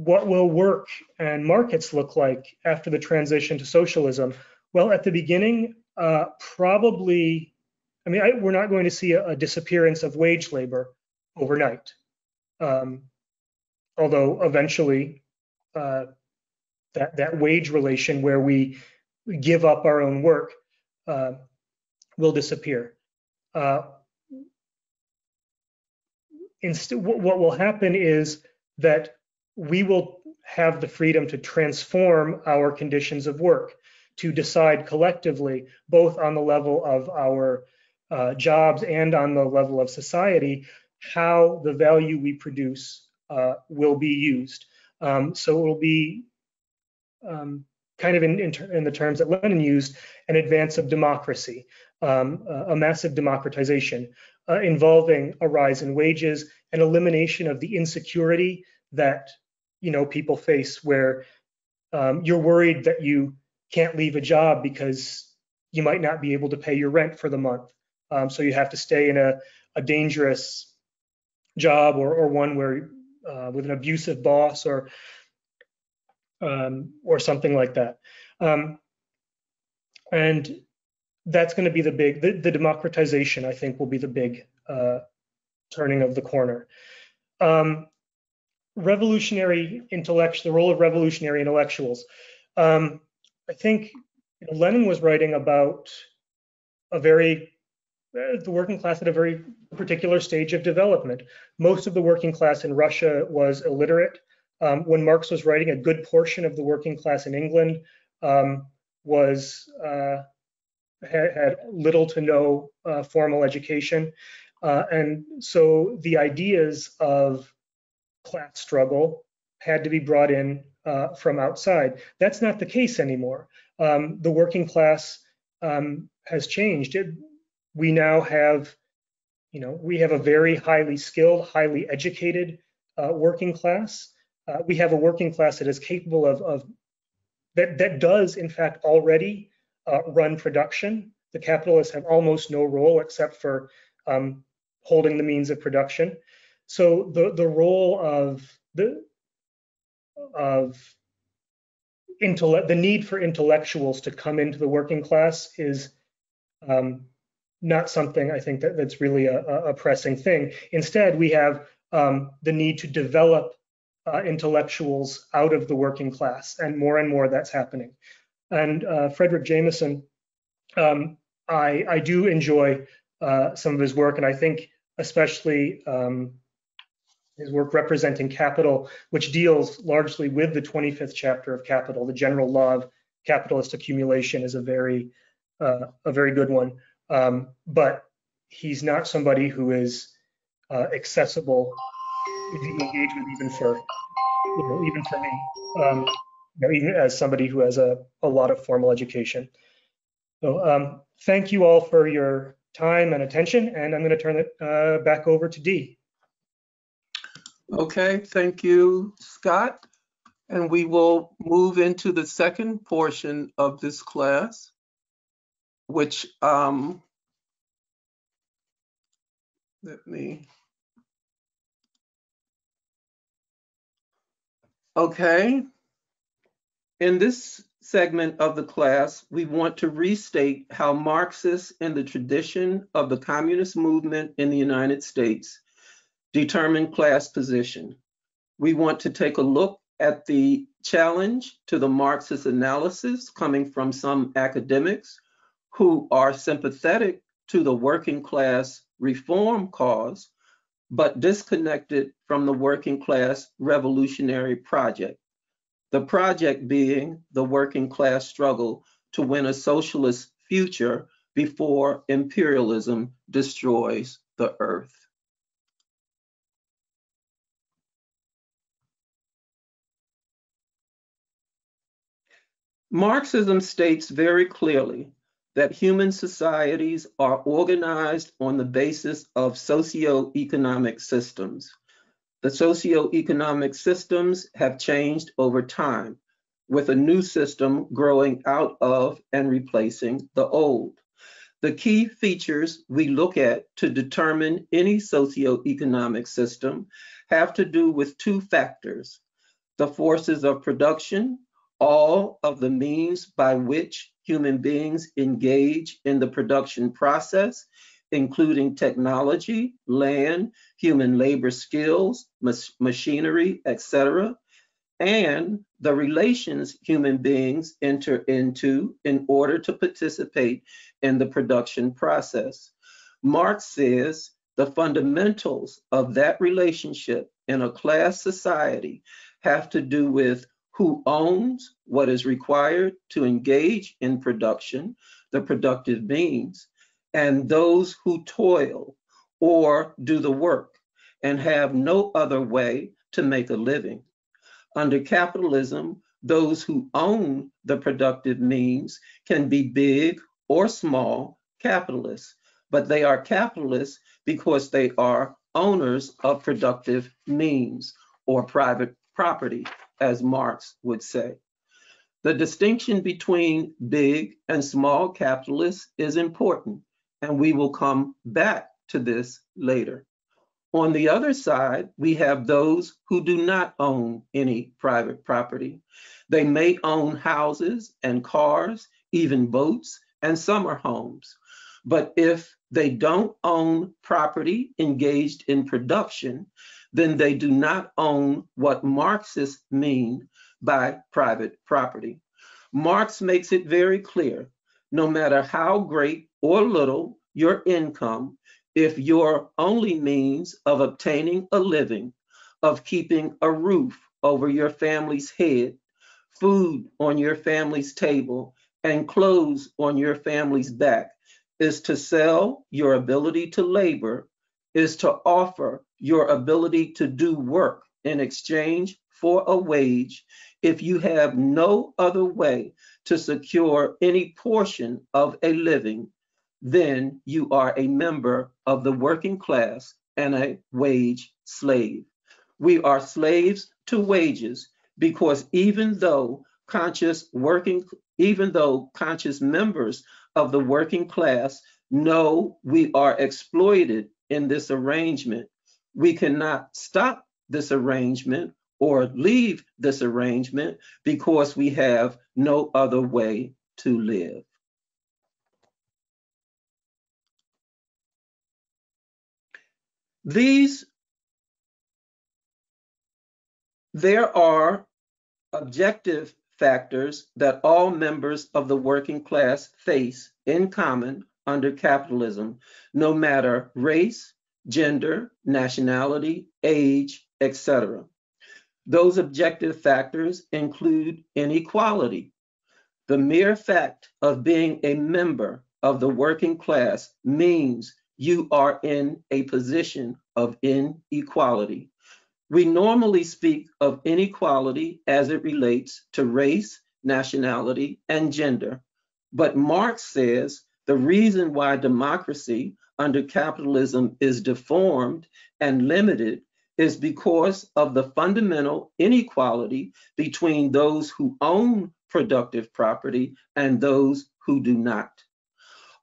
what will work and markets look like after the transition to socialism? Well, at the beginning, uh, probably, I mean, I, we're not going to see a, a disappearance of wage labor overnight, um, although eventually uh, that, that wage relation where we give up our own work uh, will disappear. Uh, instead, what will happen is that we will have the freedom to transform our conditions of work, to decide collectively, both on the level of our uh, jobs and on the level of society, how the value we produce uh, will be used. Um, so it will be um, kind of in, in, in the terms that Lenin used, an advance of democracy, um, a, a massive democratization uh, involving a rise in wages, an elimination of the insecurity that, you know, people face, where um, you're worried that you can't leave a job because you might not be able to pay your rent for the month. Um, so you have to stay in a, a dangerous job, or, or one where uh, with an abusive boss, or Um, or something like that. Um, and that's going to be the big, the, the democratization, I think, will be the big uh, turning of the corner. Um, revolutionary intellectual, the role of revolutionary intellectuals. Um, I think, you know, Lenin was writing about a very, uh, the working class at a very particular stage of development. Most of the working class in Russia was illiterate. Um, when Marx was writing, a good portion of the working class in England um, was uh, had, had little to no uh, formal education. Uh, and so the ideas of class struggle had to be brought in uh, from outside. That's not the case anymore. Um, the working class um, has changed. It, we now have, you know, we have a very highly skilled, highly educated uh, working class. Uh, we have a working class that is capable of, of that, that does, in fact, already uh, run production. The capitalists have almost no role except for um, holding the means of production. So the, the role of the of intellect, the need for intellectuals to come into the working class is um, not something, I think, that, that's really a, a pressing thing. Instead, we have um, the need to develop Uh, intellectuals out of the working class, and more and more that's happening. And uh, Frederick Jameson, um, I, I do enjoy uh, some of his work, and I think especially um, his work representing Capital, which deals largely with the twenty-fifth chapter of Capital, the general law of capitalist accumulation, is a very uh, a very good one. Um, but he's not somebody who is uh, accessible if you engage with even for you know, even for me, um, you know, even as somebody who has a a lot of formal education. So um, thank you all for your time and attention, and I'm going to turn it uh, back over to Dee. Okay, thank you, Scott. And we will move into the second portion of this class, which, um, let me, okay. In this segment of the class, we want to restate how Marxists in the tradition of the communist movement in the United States determine class position. We want to take a look at the challenge to the Marxist analysis coming from some academics who are sympathetic to the working class reform cause, but disconnected from the working class revolutionary project. The project being the working class struggle to win a socialist future before imperialism destroys the earth. Marxism states very clearly that human societies are organized on the basis of socioeconomic systems. The socioeconomic systems have changed over time, with a new system growing out of and replacing the old. The key features we look at to determine any socioeconomic system have to do with two factors: the forces of production, all of the means by which human beings engage in the production process, including technology, land, human labor skills, machinery, et cetera, and the relations human beings enter into in order to participate in the production process. Marx says the fundamentals of that relationship in a class society have to do with who owns what is required to engage in production, the productive means, and those who toil or do the work and have no other way to make a living. Under capitalism, those who own the productive means can be big or small capitalists, but they are capitalists because they are owners of productive means or private property, as Marx would say. The distinction between big and small capitalists is important, and we will come back to this later. On the other side, we have those who do not own any private property. They may own houses and cars, even boats and summer homes. But if they don't own property engaged in production, then they do not own what Marxists mean by private property. Marx makes it very clear, no matter how great or little your income, if your only means of obtaining a living, of keeping a roof over your family's head, food on your family's table, and clothes on your family's back, is to sell your ability to labor, is to offer your ability to do work in exchange for a wage, if you have no other way to secure any portion of a living, then you are a member of the working class and a wage slave. We are slaves to wages because even though conscious working, even though conscious members of the working class know we are exploited in this arrangement, we cannot stop this arrangement or leave this arrangement because we have no other way to live. These, there are objective factors that all members of the working class face in common under capitalism, no matter race, gender, nationality, age, et cetera. Those objective factors include inequality. The mere fact of being a member of the working class means you are in a position of inequality. We normally speak of inequality as it relates to race, nationality, and gender. But Marx says the reason why democracy under capitalism is deformed and limited is because of the fundamental inequality between those who own productive property and those who do not.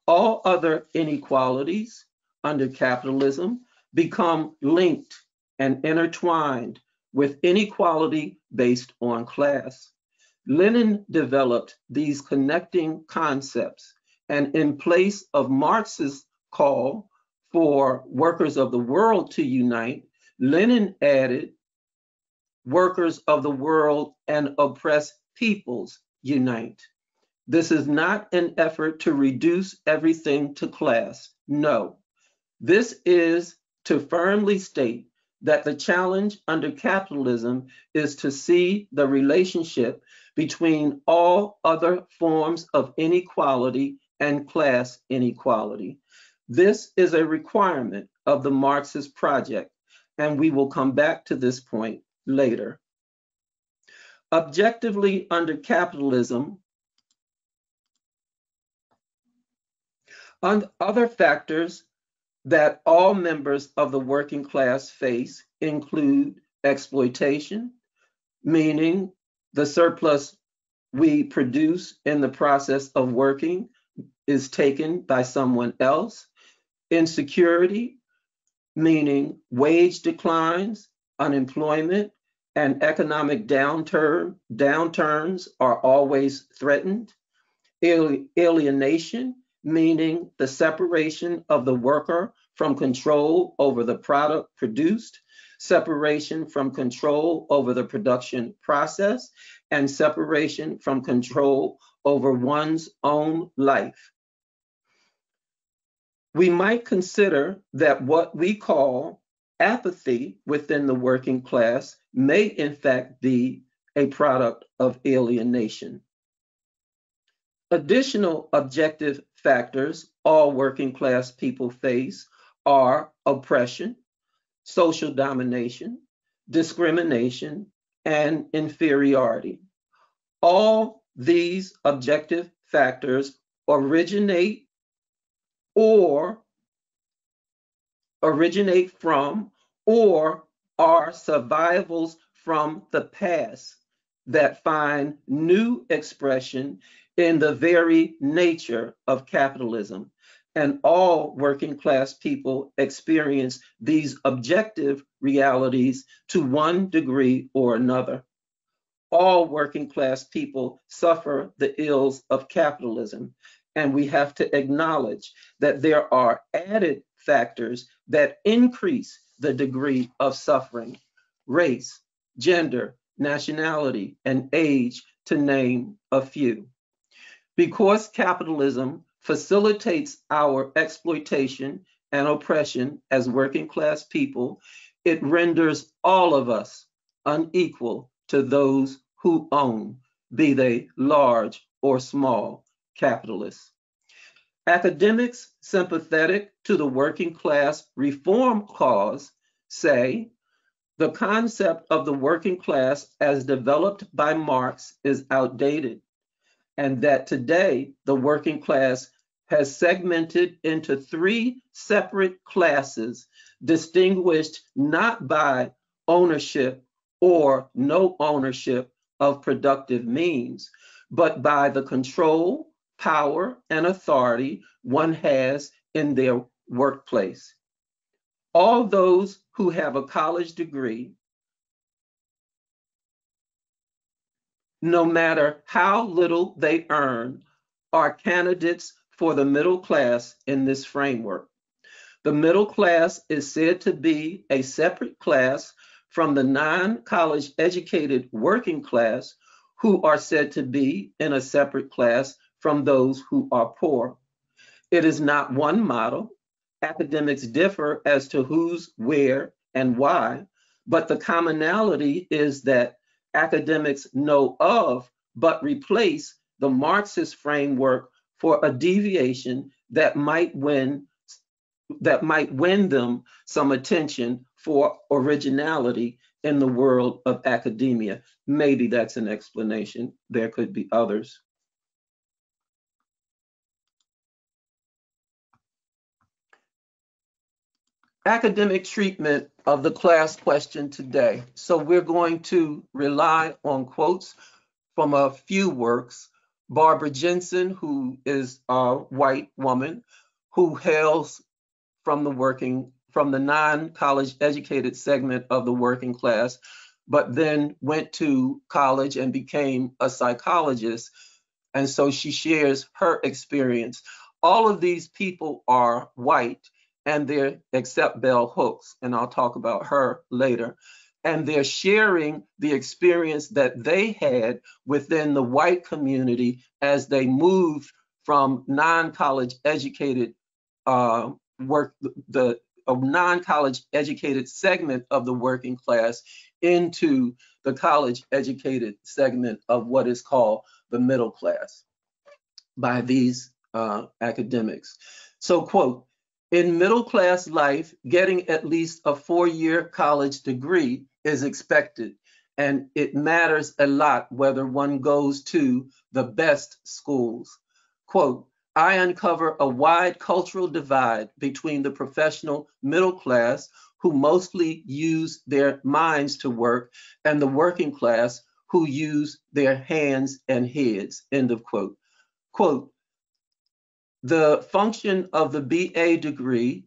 All other inequalities under capitalism become linked and intertwined with inequality based on class. Lenin developed these connecting concepts, and in place of Marx's call for workers of the world to unite, Lenin added workers of the world and oppressed peoples unite. This is not an effort to reduce everything to class. No, this is to firmly state that the challenge under capitalism is to see the relationship between all other forms of inequality and class inequality. This is a requirement of the Marxist project, and we will come back to this point later. Objectively, under capitalism, and other factors that all members of the working class face include exploitation, meaning the surplus we produce in the process of working is taken by someone else. Insecurity, meaning wage declines, unemployment, and economic downturn, downturns are always threatened. Alienation, meaning the separation of the worker from control over the product produced, separation from control over the production process, and separation from control over one's own life. We might consider that what we call apathy within the working class may in fact be a product of alienation. Additional objective factors all working class people face are oppression, social domination, discrimination, and inferiority. All these objective factors originate or originate from or are survivals from the past that find new expression in the very nature of capitalism. And all working class people experience these objective realities to one degree or another. All working class people suffer the ills of capitalism, and we have to acknowledge that there are added factors that increase the degree of suffering: race, gender, nationality, and age, to name a few. Because capitalism facilitates our exploitation and oppression as working class people, it renders all of us unequal to those who own, be they large or small, capitalists. Academics sympathetic to the working class reform cause say, the concept of the working class as developed by Marx is outdated, and that today the working class has segmented into three separate classes, distinguished not by ownership or no ownership of productive means, but by the control, power, and authority one has in their workplace. All those who have a college degree, no matter how little they earn, are candidates for the middle class in this framework. The middle class is said to be a separate class from the non-college educated working class, who are said to be in a separate class from those who are poor. It is not one model. Academics differ as to who's, where, and why, but the commonality is that academics know of but replace the Marxist framework for a deviation that might win that might win them some attention for originality in the world of academia. Maybe that's an explanation. There could be others. Academic treatment of the class question today. So we're going to rely on quotes from a few works. Barbara Jensen, who is a white woman who hails from the working, from the non-college educated segment of the working class, but then went to college and became a psychologist. And so she shares her experience. All of these people are white, and they're, except bell hooks, and I'll talk about her later, and they're sharing the experience that they had within the white community as they moved from non-college educated uh, work, the a non-college educated segment of the working class into the college educated segment of what is called the middle class by these uh, academics. So, quote, "In middle-class life, getting at least a four-year college degree is expected, and it matters a lot whether one goes to the best schools." Quote, "I uncover a wide cultural divide between the professional middle class, who mostly use their minds to work, and the working class, who use their hands and heads," end of quote. Quote, "The function of the B A degree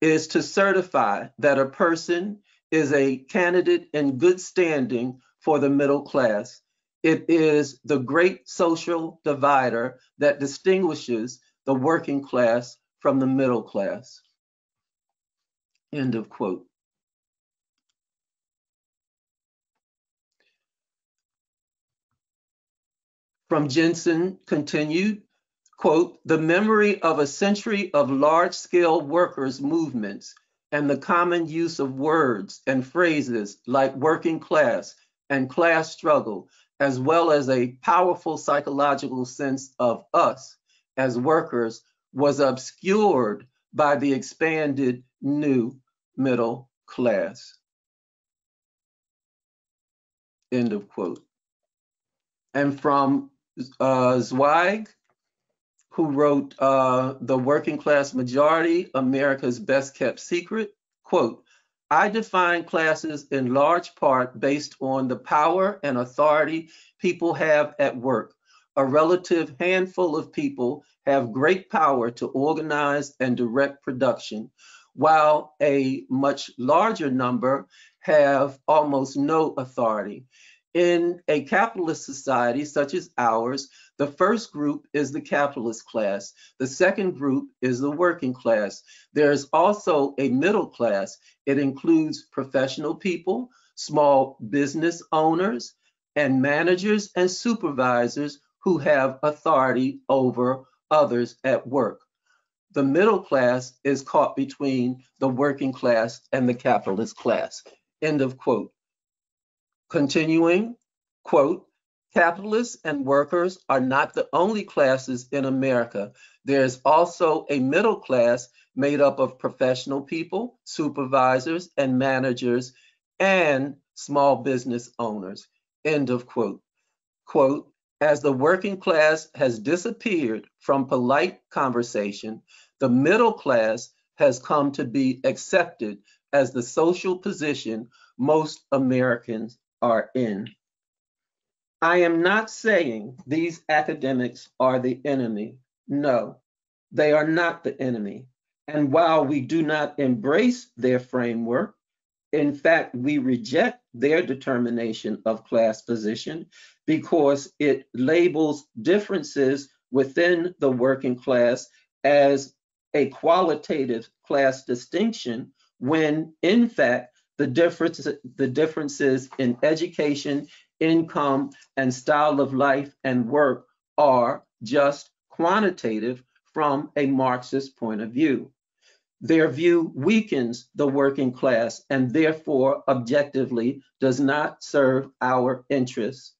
is to certify that a person is a candidate in good standing for the middle class. It is the great social divider that distinguishes the working class from the middle class." End of quote. From Jensen continued, quote, "The memory of a century of large-scale workers' movements and the common use of words and phrases like working class and class struggle, as well as a powerful psychological sense of us as workers, was obscured by the expanded new middle class." End of quote. And from uh, Zweig, who wrote uh, The Working Class Majority, America's Best Kept Secret, quote, "I define classes in large part based on the power and authority people have at work. A relative handful of people have great power to organize and direct production, while a much larger number have almost no authority. In a capitalist society such as ours, the first group is the capitalist class. The second group is the working class. There is also a middle class. It includes professional people, small business owners, and managers and supervisors who have authority over others at work. The middle class is caught between the working class and the capitalist class." End of quote. Continuing, quote, "Capitalists and workers are not the only classes in America. There is also a middle class made up of professional people, supervisors and managers, and small business owners." End of quote. Quote, "As the working class has disappeared from polite conversation, the middle class has come to be accepted as the social position most Americans are in." I am not saying these academics are the enemy. No, they are not the enemy. And while we do not embrace their framework, in fact, we reject their determination of class position because it labels differences within the working class as a qualitative class distinction when, in fact, the difference, the differences in education income, and style of life and work are just quantitative from a Marxist point of view. Their view weakens the working class and therefore objectively does not serve our interests.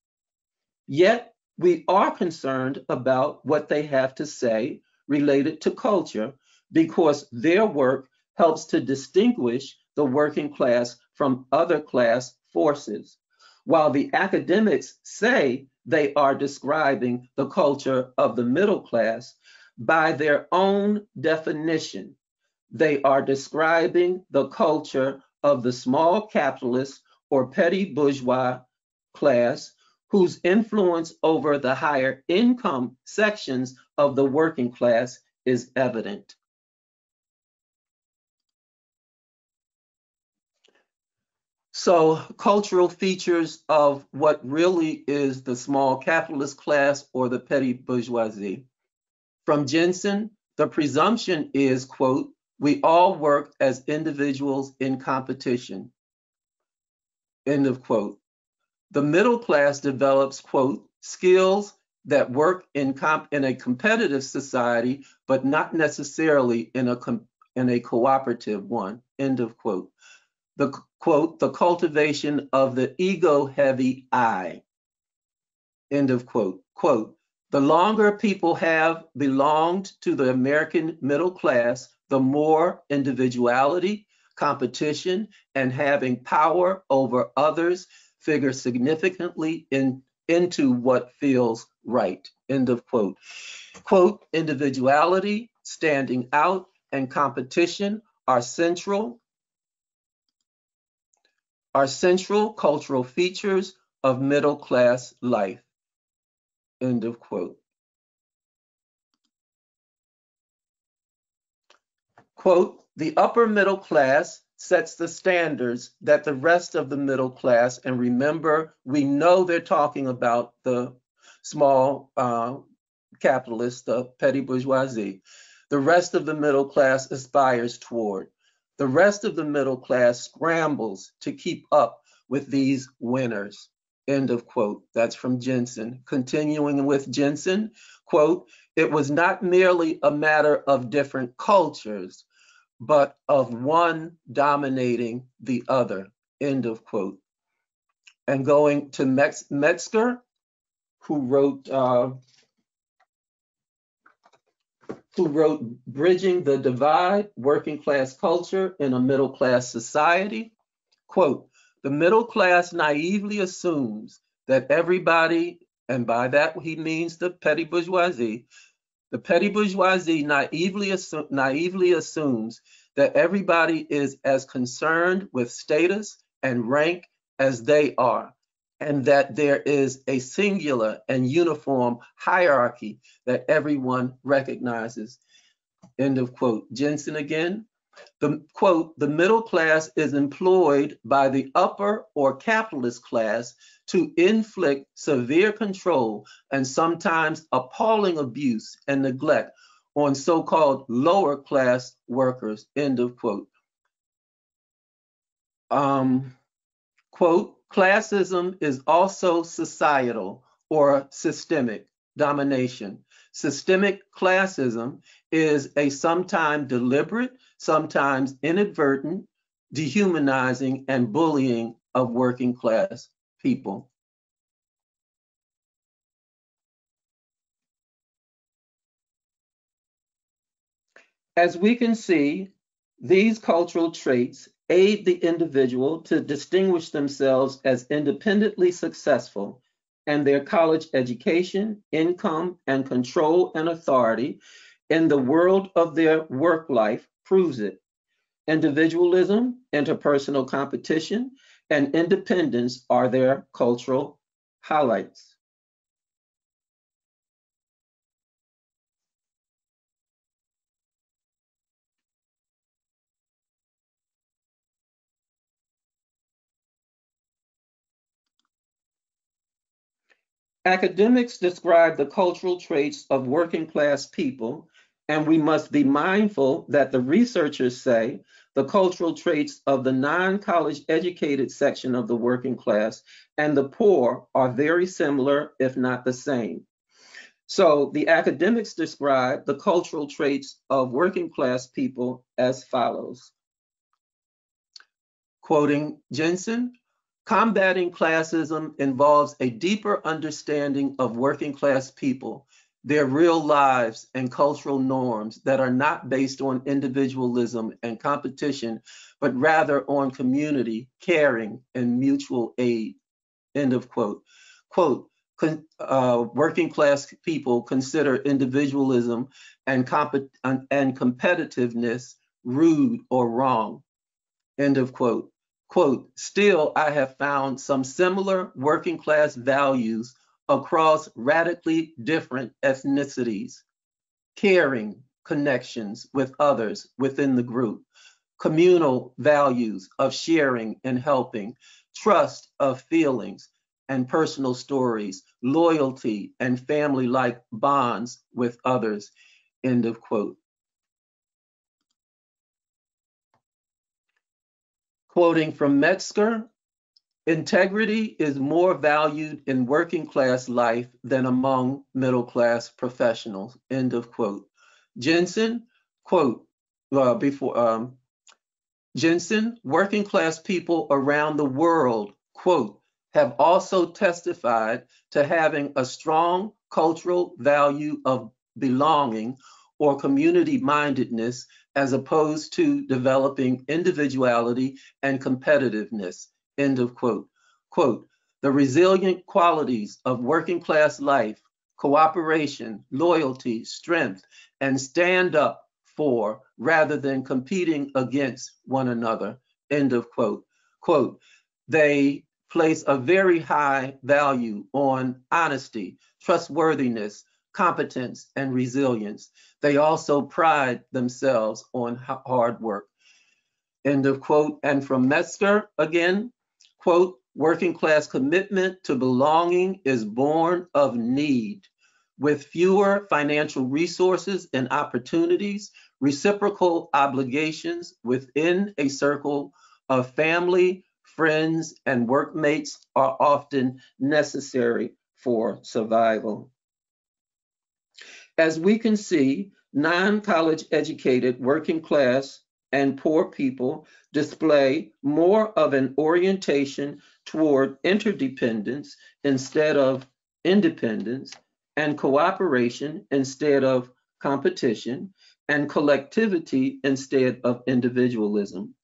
Yet we are concerned about what they have to say related to culture, because their work helps to distinguish the working class from other class forces, while the academics say they are describing the culture of the middle class. By their own definition, they are describing the culture of the small capitalist or petty bourgeois class, whose influence over the higher income sections of the working class is evident. So cultural features of what really is the small capitalist class or the petty bourgeoisie. From Jensen, the presumption is, quote, we all work as individuals in competition, end of quote. The middle class develops, quote, skills that work in, comp in a competitive society, but not necessarily in a, in a cooperative one, end of quote. The, quote, the cultivation of the ego-heavy I, end of quote, quote. The longer people have belonged to the American middle class, the more individuality, competition, and having power over others figure significantly in, into what feels right, end of quote. Quote, individuality, standing out, and competition are central, are central cultural features of middle class life, end of quote. Quote, the upper middle class sets the standards that the rest of the middle class, and remember, we know they're talking about the small uh, capitalist, the petty bourgeoisie, the rest of the middle class aspires toward. The rest of the middle class scrambles to keep up with these winners, end of quote. That's from Jensen. Continuing with Jensen, quote, it was not merely a matter of different cultures, but of one dominating the other, end of quote. And going to Metzger, who wrote, uh, who wrote Bridging the Divide, Working Class Culture in a Middle Class Society, quote, the middle class naively assumes that everybody, and by that he means the petty bourgeoisie, the petty bourgeoisie naively, assu naively assumes that everybody is as concerned with status and rank as they are, and that there is a singular and uniform hierarchy that everyone recognizes, end of quote. Jensen again, the quote, the middle class is employed by the upper or capitalist class to inflict severe control and sometimes appalling abuse and neglect on so-called lower class workers, end of quote. Um, quote, classism is also societal or systemic domination. Systemic classism is a sometimes deliberate, sometimes inadvertent, dehumanizing and bullying of working class people. As we can see, these cultural traits aid the individual to distinguish themselves as independently successful, and their college education, income, and control and authority in the world of their work life proves it. Individualism, interpersonal competition, and independence are their cultural highlights. Academics describe the cultural traits of working class people, and we must be mindful that the researchers say the cultural traits of the non-college educated section of the working class and the poor are very similar, if not the same. So the academics describe the cultural traits of working class people as follows. Quoting Jensen, "Combating classism involves a deeper understanding of working class people, their real lives and cultural norms that are not based on individualism and competition, but rather on community, caring, and mutual aid." End of quote. Quote, Con, uh, working class people consider individualism and, compet and competitiveness rude or wrong. End of quote. Quote, "Still, I have found some similar working class values across radically different ethnicities: caring, connections with others within the group, communal values of sharing and helping, trust of feelings and personal stories, loyalty and family-like bonds with others," end of quote. Quoting from Metzger, "Integrity is more valued in working class life than among middle class professionals," end of quote. Jensen, quote, uh, before, um, Jensen, "Working class people around the world, quote, have also testified to having a strong cultural value of belonging or community-mindedness as opposed to developing individuality and competitiveness," end of quote. Quote, "The resilient qualities of working class life, cooperation, loyalty, strength, and stand up for rather than competing against one another," end of quote. Quote, "They place a very high value on honesty, trustworthiness, competence, and resilience. They also pride themselves on hard work," end of quote. And from Metzger again, quote, "Working class commitment to belonging is born of need. With fewer financial resources and opportunities, reciprocal obligations within a circle of family, friends, and workmates are often necessary for survival." As we can see, non-college educated working class and poor people display more of an orientation toward interdependence instead of independence, and cooperation instead of competition, and collectivity instead of individualism.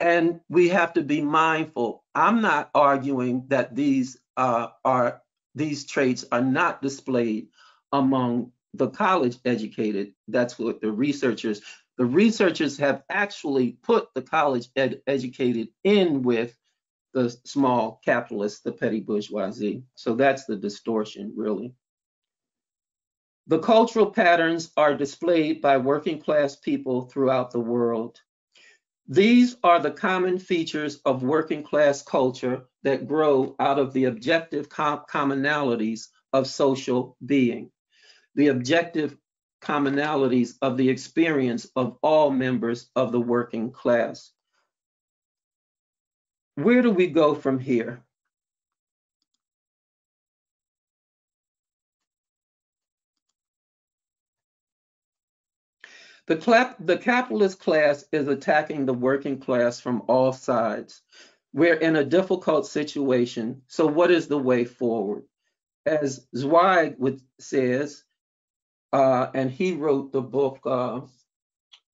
And we have to be mindful. I'm not arguing that these uh, are these traits are not displayed among the college educated. That's what the researchers, the researchers have actually put the college ed educated in with the small capitalists, the petty bourgeoisie. So that's the distortion, really. The cultural patterns are displayed by working class people throughout the world. These are the common features of working class culture that grow out of the objective com commonalities of social being, the objective commonalities of the experience of all members of the working class. Where do we go from here? The, clap, the capitalist class is attacking the working class from all sides. We're in a difficult situation, so what is the way forward? As Zweig would, says, uh, and he wrote the book, uh,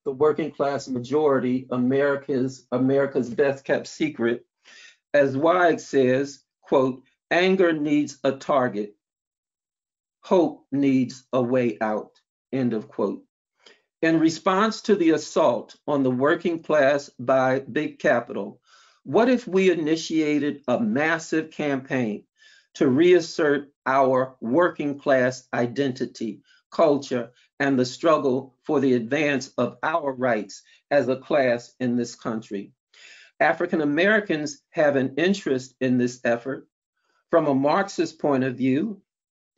The Working Class Majority, America's, America's Best Kept Secret, as Zweig says, quote, "Anger needs a target, hope needs a way out," end of quote. In response to the assault on the working class by big capital, what if we initiated a massive campaign to reassert our working class identity, culture, and the struggle for the advance of our rights as a class in this country? African Americans have an interest in this effort. From a Marxist point of view,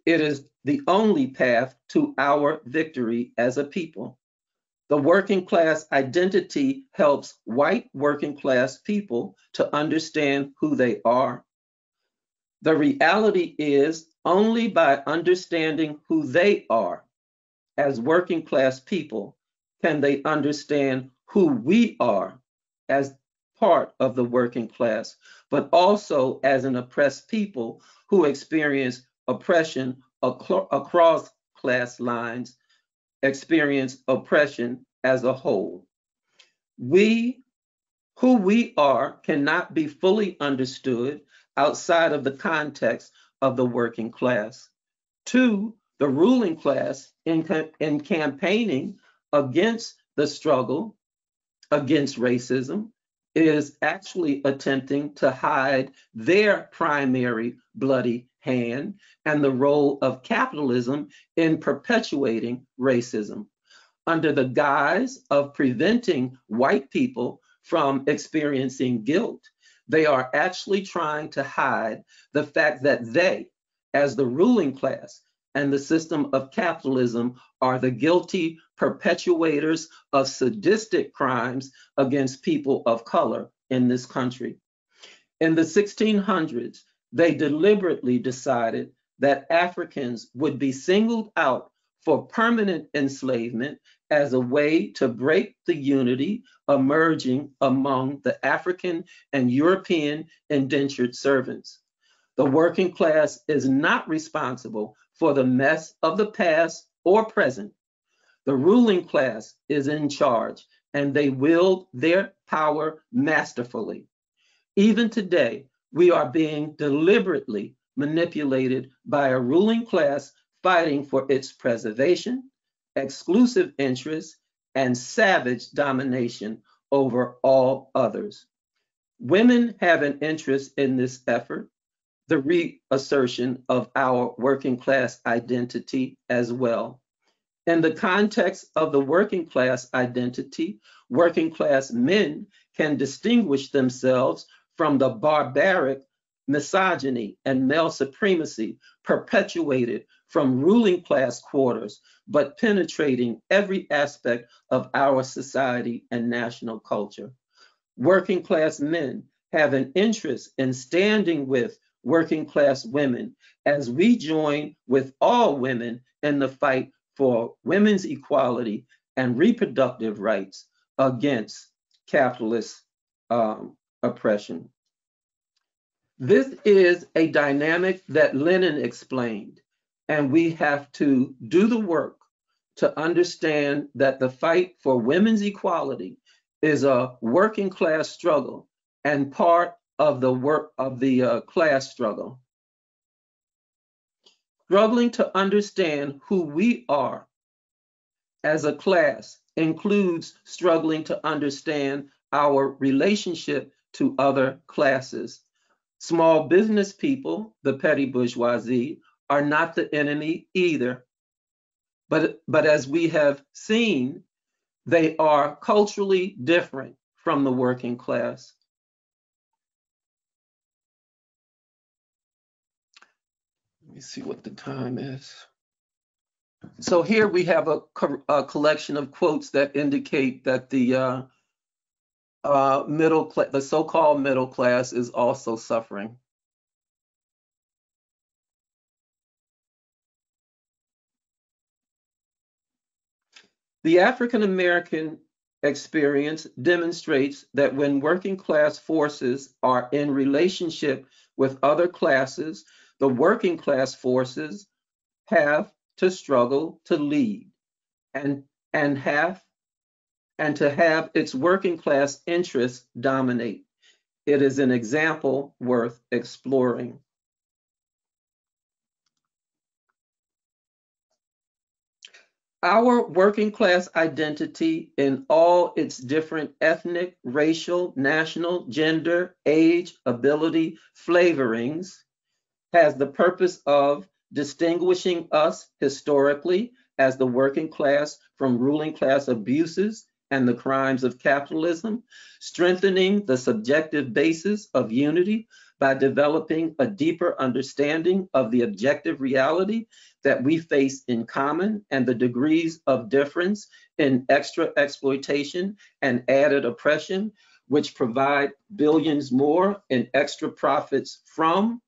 it is the only path to our victory as a people. The working class identity helps white working class people to understand who they are. The reality is only by understanding who they are as working class people can they understand who we are as part of the working class, but also as an oppressed people who experience oppression ac- across class lines, experience oppression as a whole. We, who we are, cannot be fully understood outside of the context of the working class. Two, the ruling class in, in campaigning against the struggle against racism is actually attempting to hide their primary bloody hand and the role of capitalism in perpetuating racism under the guise of preventing white people from experiencing guilt. They are actually trying to hide the fact that they, as the ruling class and the system of capitalism, are the guilty perpetuators of sadistic crimes against people of color in this country. In the sixteen hundreds, they deliberately decided that Africans would be singled out for permanent enslavement as a way to break the unity emerging among the African and European indentured servants. The working class is not responsible for the mess of the past or present. The ruling class is in charge, and they wield their power masterfully. Even today, we are being deliberately manipulated by a ruling class fighting for its preservation, exclusive interests, and savage domination over all others. Women have an interest in this effort, the reassertion of our working class identity as well. In the context of the working class identity, working class men can distinguish themselves from the barbaric misogyny and male supremacy perpetuated from ruling class quarters, but penetrating every aspect of our society and national culture. Working class men have an interest in standing with working class women as we join with all women in the fight for women's equality and reproductive rights against capitalist um, oppression. This is a dynamic that Lenin explained, and we have to do the work to understand that the fight for women's equality is a working class struggle and part of the work of the uh, class struggle. Struggling to understand who we are as a class includes struggling to understand our relationship to other classes. Small business people, the petty bourgeoisie, are not the enemy either. But, but as we have seen, they are culturally different from the working class. Let me see what the time is. So here we have a, co a collection of quotes that indicate that the uh, uh, middle, the so-called middle class is also suffering. The African-American experience demonstrates that when working class forces are in relationship with other classes, the working class forces have to struggle to lead and, and, have, and to have its working class interests dominate. It is an example worth exploring. Our working class identity in all its different ethnic, racial, national, gender, age, ability, flavorings has the purpose of distinguishing us historically as the working class from ruling class abuses and the crimes of capitalism, strengthening the subjective basis of unity by developing a deeper understanding of the objective reality that we face in common and the degrees of difference in extra exploitation and added oppression, which provide billions more in extra profits from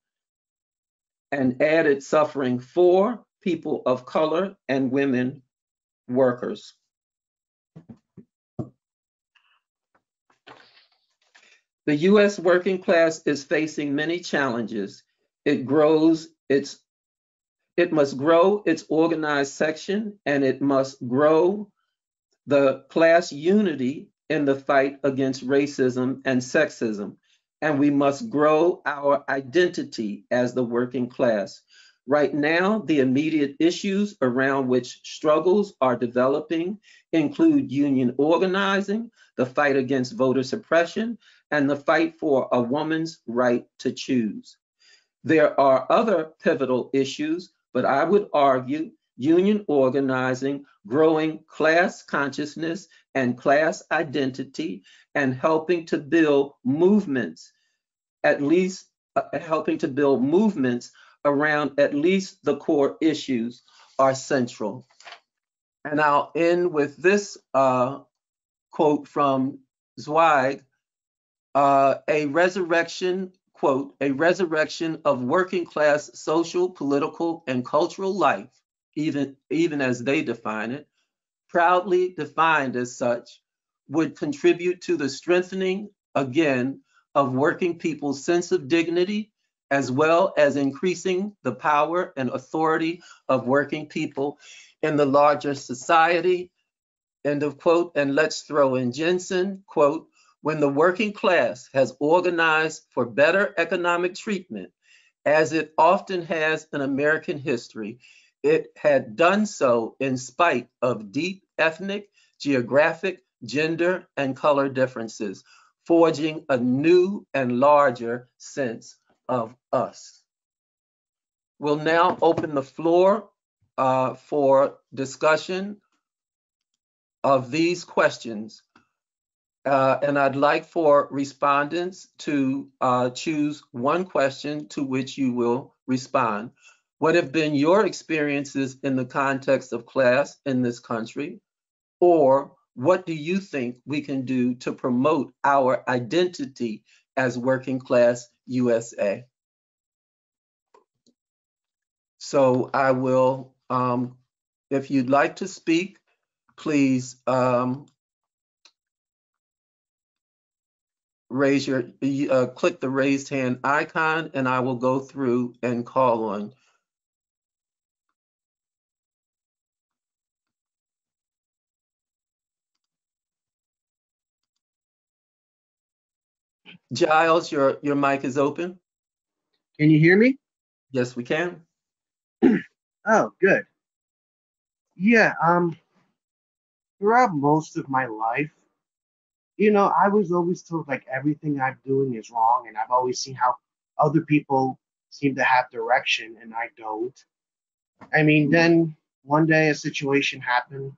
and added suffering for people of color and women workers. The U S working class is facing many challenges. It grows its, it must grow its organized section, and it must grow the class unity in the fight against racism and sexism. And we must grow our identity as the working class. Right now, the immediate issues around which struggles are developing include union organizing, the fight against voter suppression, and the fight for a woman's right to choose. There are other pivotal issues, but I would argue union organizing, growing class consciousness and class identity, and helping to build movements, at least uh, helping to build movements around at least the core issues are central. And I'll end with this uh, quote from Zweig, uh, a resurrection, quote, a resurrection of working class social, political, and cultural life, even, even as they define it, proudly defined as such, would contribute to the strengthening, again, of working people's sense of dignity, as well as increasing the power and authority of working people in the larger society, end of quote. And let's throw in Jensen, quote, when the working class has organized for better economic treatment, as it often has in American history, it had done so in spite of deep ethnic, geographic, gender, and color differences, forging a new and larger sense of us. We'll now open the floor uh, for discussion of these questions. Uh, and I'd like for respondents to uh, choose one question to which you will respond. What have been your experiences in the context of class in this country? Or what do you think we can do to promote our identity as working class U S A? So I will, um, if you'd like to speak, please um, raise your, uh, click the raised hand icon, and I will go through and call on. Giles, your, your mic is open. Can you hear me? Yes, we can. Oh, good. Yeah, um, throughout most of my life, you know, I was always told like everything I'm doing is wrong, and I've always seen how other people seem to have direction and I don't. I mean, then one day a situation happened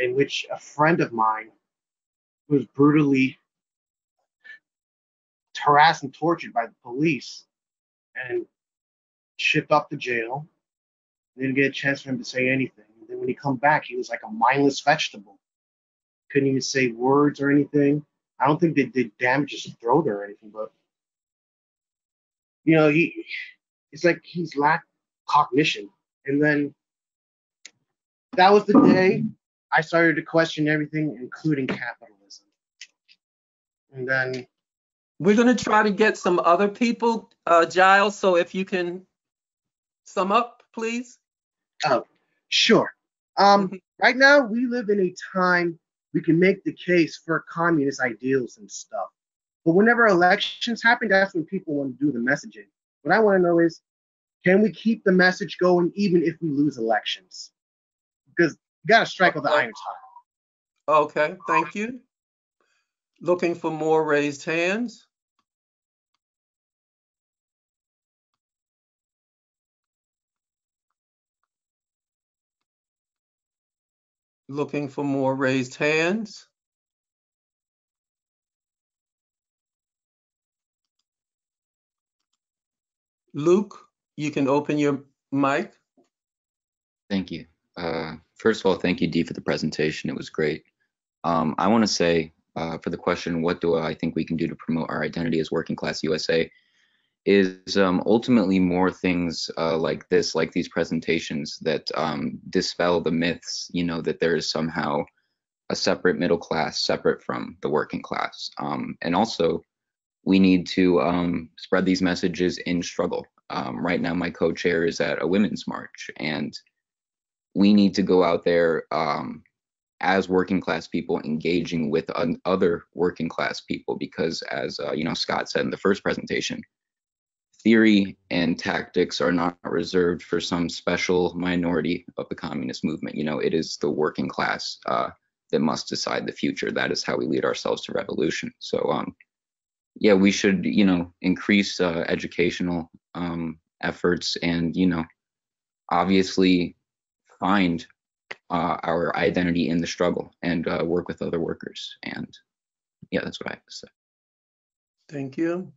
in which a friend of mine was brutally harassed and tortured by the police and shipped up to jail. They didn't get a chance for him to say anything. And then when he come back, he was like a mindless vegetable. Couldn't even say words or anything. I don't think they did damage his throat or anything, but you know, he it's like he's lacked cognition. And then that was the day I started to question everything, including capitalism. And then we're going to try to get some other people, uh, Giles, so if you can sum up, please. Oh, sure. Um, right now, we live in a time we can make the case for communist ideals and stuff. But whenever elections happen, that's when people want to do the messaging. What I want to know is, can we keep the message going even if we lose elections? Because you got to strike with the iron tire. Okay, thank you. Looking for more raised hands. Looking for more raised hands. Luke, you can open your mic. Thank you. Uh, first of all, thank you, Dee, for the presentation. It was great. Um, I want to say uh, for the question, what do I think we can do to promote our identity as working class U S A? Is um, ultimately more things uh, like this, like these presentations that um, dispel the myths, you know, that there is somehow a separate middle class separate from the working class. Um, and also, we need to um, spread these messages in struggle. Um, right now, my co-chair is at a women's march, and we need to go out there um, as working class people engaging with other working class people, because as uh, you know, Scott said in the first presentation, theory and tactics are not reserved for some special minority of the communist movement. You know, it is the working class uh, that must decide the future. That is how we lead ourselves to revolution. So, um, yeah, we should, you know, increase uh, educational um, efforts and, you know, obviously find uh, our identity in the struggle and uh, work with other workers. And yeah, that's what I have to say. Thank you.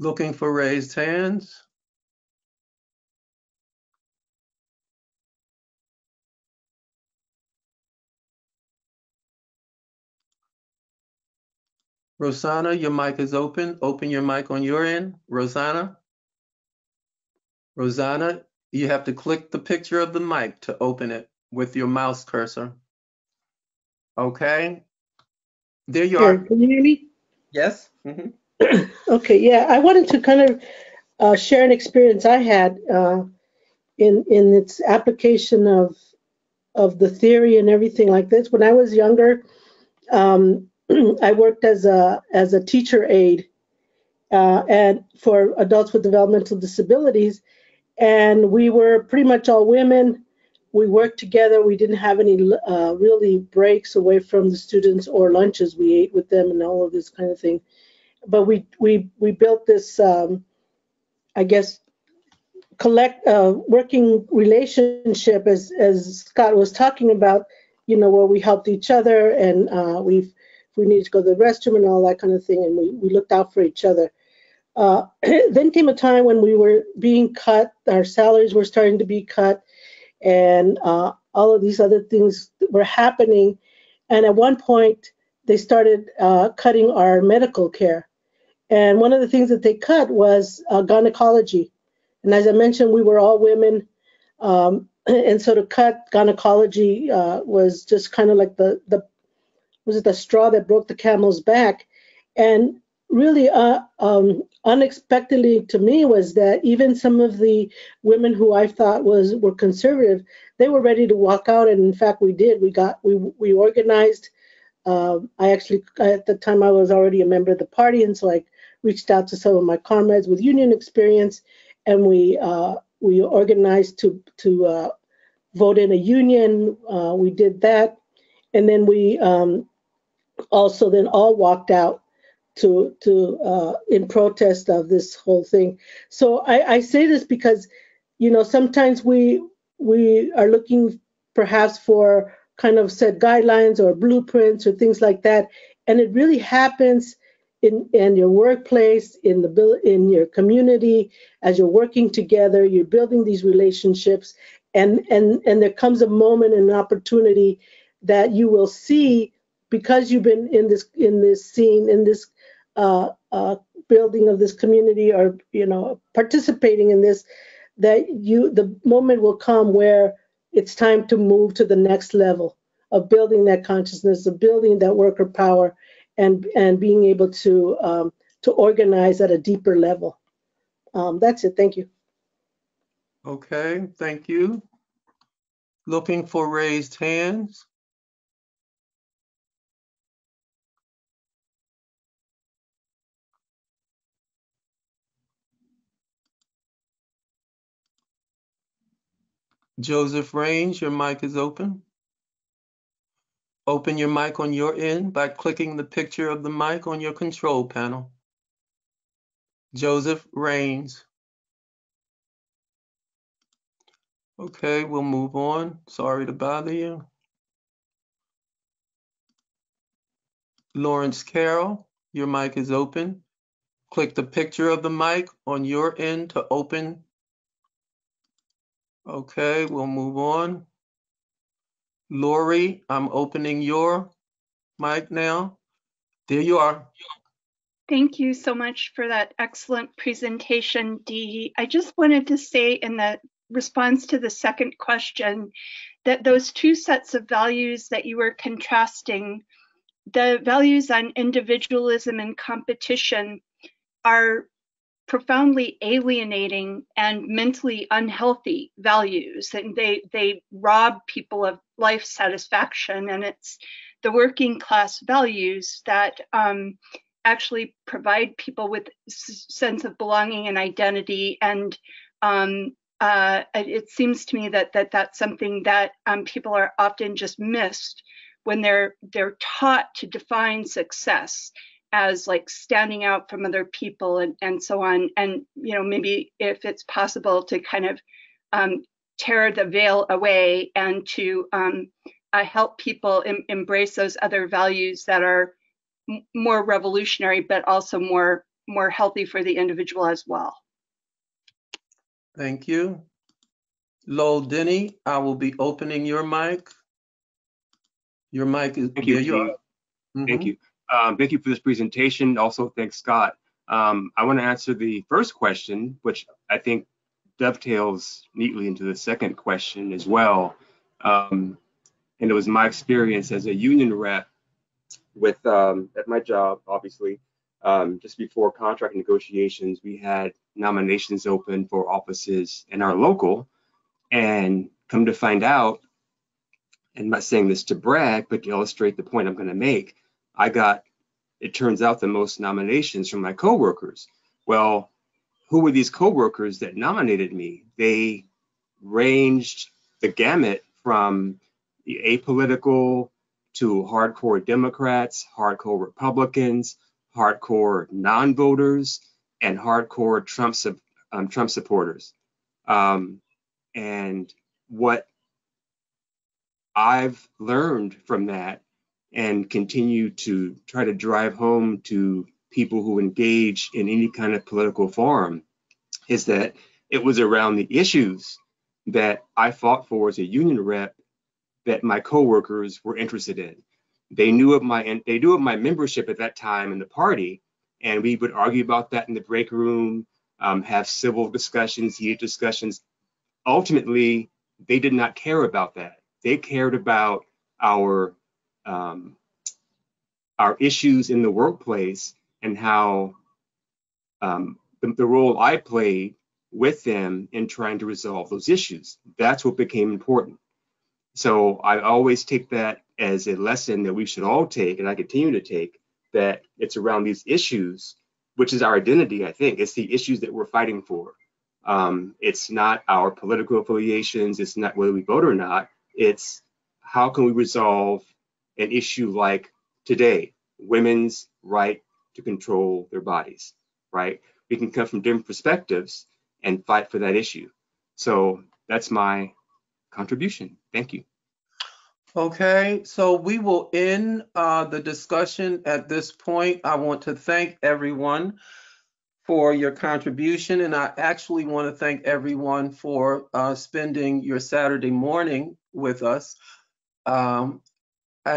Looking for raised hands. Rosanna, your mic is open. Open your mic on your end. Rosanna. Rosanna, you have to click the picture of the mic to open it with your mouse cursor. Okay. There you are. Can you hear me? Yes. Mm-hmm. Okay, yeah, I wanted to kind of uh, share an experience I had uh, in in its application of of the theory and everything like this. When I was younger, um, I worked as a as a teacher aide uh, and for adults with developmental disabilities, and we were pretty much all women. We worked together. We didn't have any uh, really breaks away from the students or lunches. We ate with them and all of this kind of thing. But we we we built this, um, I guess, collect uh, working relationship, as as Scott was talking about, you know, where we helped each other and uh, we we needed to go to the restroom and all that kind of thing, and we we looked out for each other. Uh, then came a time when we were being cut, our salaries were starting to be cut, and uh, all of these other things were happening, and at one point they started uh, cutting our medical care. And one of the things that they cut was uh, gynecology. And as I mentioned, we were all women. Um, and so to cut gynecology uh, was just kind of like the, the, was it the straw that broke the camel's back? And really uh, um, unexpectedly to me was that even some of the women who I thought was were conservative, they were ready to walk out. And in fact, we did, we got, we, we organized. Uh, I actually, at the time, I was already a member of the party, and so I reached out to some of my comrades with union experience, and we uh, we organized to to uh, vote in a union. Uh, we did that, and then we um, also then all walked out to to uh, in protest of this whole thing. So I, I say this because, you know, sometimes we we are looking perhaps for kind of set guidelines or blueprints or things like that, and it really happens in in your workplace, in the in your community. As you're working together, you're building these relationships, and and and there comes a moment and an opportunity that you will see, because you've been in this in this scene, in this uh, uh, building of this community, or you know, participating in this, that you the moment will come where it's time to move to the next level of building that consciousness, of building that worker power, and and being able to um, to organize at a deeper level. Um, that's it. Thank you. Okay. Thank you. Looking for raised hands. Joseph Range, your mic is open. Open your mic on your end by clicking the picture of the mic on your control panel. Joseph Range. Okay, we'll move on. Sorry to bother you. Lawrence Carroll, your mic is open. Click the picture of the mic on your end to open. Okay, we'll move on. Lori, I'm opening your mic now. There you are. Thank you so much for that excellent presentation, Dee. I just wanted to say in the response to the second question that those two sets of values that you were contrasting, the values on individualism and competition, are profoundly alienating and mentally unhealthy values, and they they rob people of life satisfaction, and it's the working class values that um, actually provide people with sense of belonging and identity, and um, uh, it seems to me that that that's something that um, people are often just missed when they're they're taught to define success as like standing out from other people and, and so on. And, you know, maybe if it's possible to kind of um, tear the veil away and to um, uh, help people em embrace those other values that are m more revolutionary, but also more, more healthy for the individual as well. Thank you. Lowell Denny, I will be opening your mic. Your mic is, Thank you. you are. Mm-hmm. Thank you. Um, thank you for this presentation. Also, thanks, Scott. Um, I want to answer the first question, which I think dovetails neatly into the second question as well. Um, and it was my experience as a union rep with um, at my job, obviously, um, just before contract negotiations, we had nominations open for offices in our local. And come to find out, and I'm not saying this to brag, but to illustrate the point I'm going to make, I got, it turns out, the most nominations from my coworkers. Well, who were these coworkers that nominated me? They ranged the gamut from the apolitical to hardcore Democrats, hardcore Republicans, hardcore non-voters, and hardcore Trump, um, Trump supporters. Um, and what I've learned from that and continue to try to drive home to people who engage in any kind of political forum is that it was around the issues that I fought for as a union rep that my coworkers were interested in. They knew of my they knew of my membership at that time in the party, and we would argue about that in the break room, um, have civil discussions, heated discussions. Ultimately, they did not care about that. They cared about our Um, our issues in the workplace and how um, the, the role I played with them in trying to resolve those issues. That's what became important. So I always take that as a lesson that we should all take, and I continue to take, that it's around these issues, which is our identity, I think. It's the issues that we're fighting for. Um, it's not our political affiliations. It's not whether we vote or not. It's how can we resolve an issue like today, women's right to control their bodies, right? We can come from different perspectives and fight for that issue. So that's my contribution. Thank you. Okay, so we will end uh, the discussion at this point. I want to thank everyone for your contribution, and I actually want to thank everyone for uh, spending your Saturday morning with us. Um,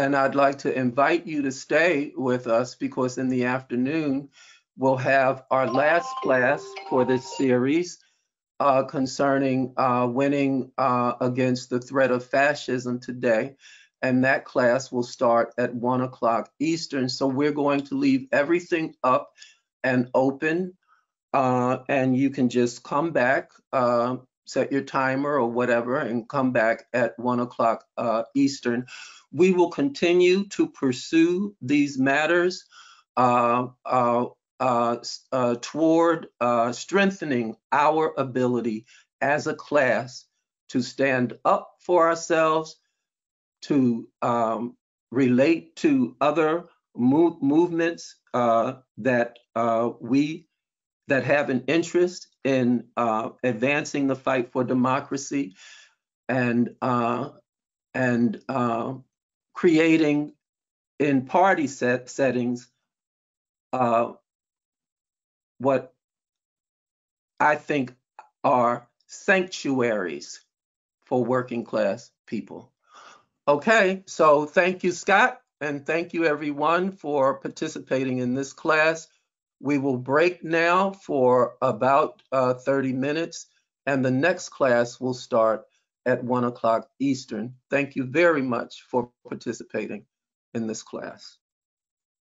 And I'd like to invite you to stay with us, because in the afternoon, we'll have our last class for this series uh, concerning uh, winning uh, against the threat of fascism today. And that class will start at one o'clock Eastern. So we're going to leave everything up and open, uh, and you can just come back, uh, set your timer or whatever, and come back at one o'clock uh, Eastern. We will continue to pursue these matters uh, uh, uh, uh, toward uh, strengthening our ability as a class to stand up for ourselves, to um, relate to other move movements uh, that uh, we that have an interest in uh, advancing the fight for democracy, and uh, and uh, creating in party set settings uh, what I think are sanctuaries for working class people. Okay, so thank you, Scott, and thank you everyone for participating in this class. We will break now for about uh, thirty minutes, and the next class will start at one o'clock Eastern. Thank you very much for participating in this class.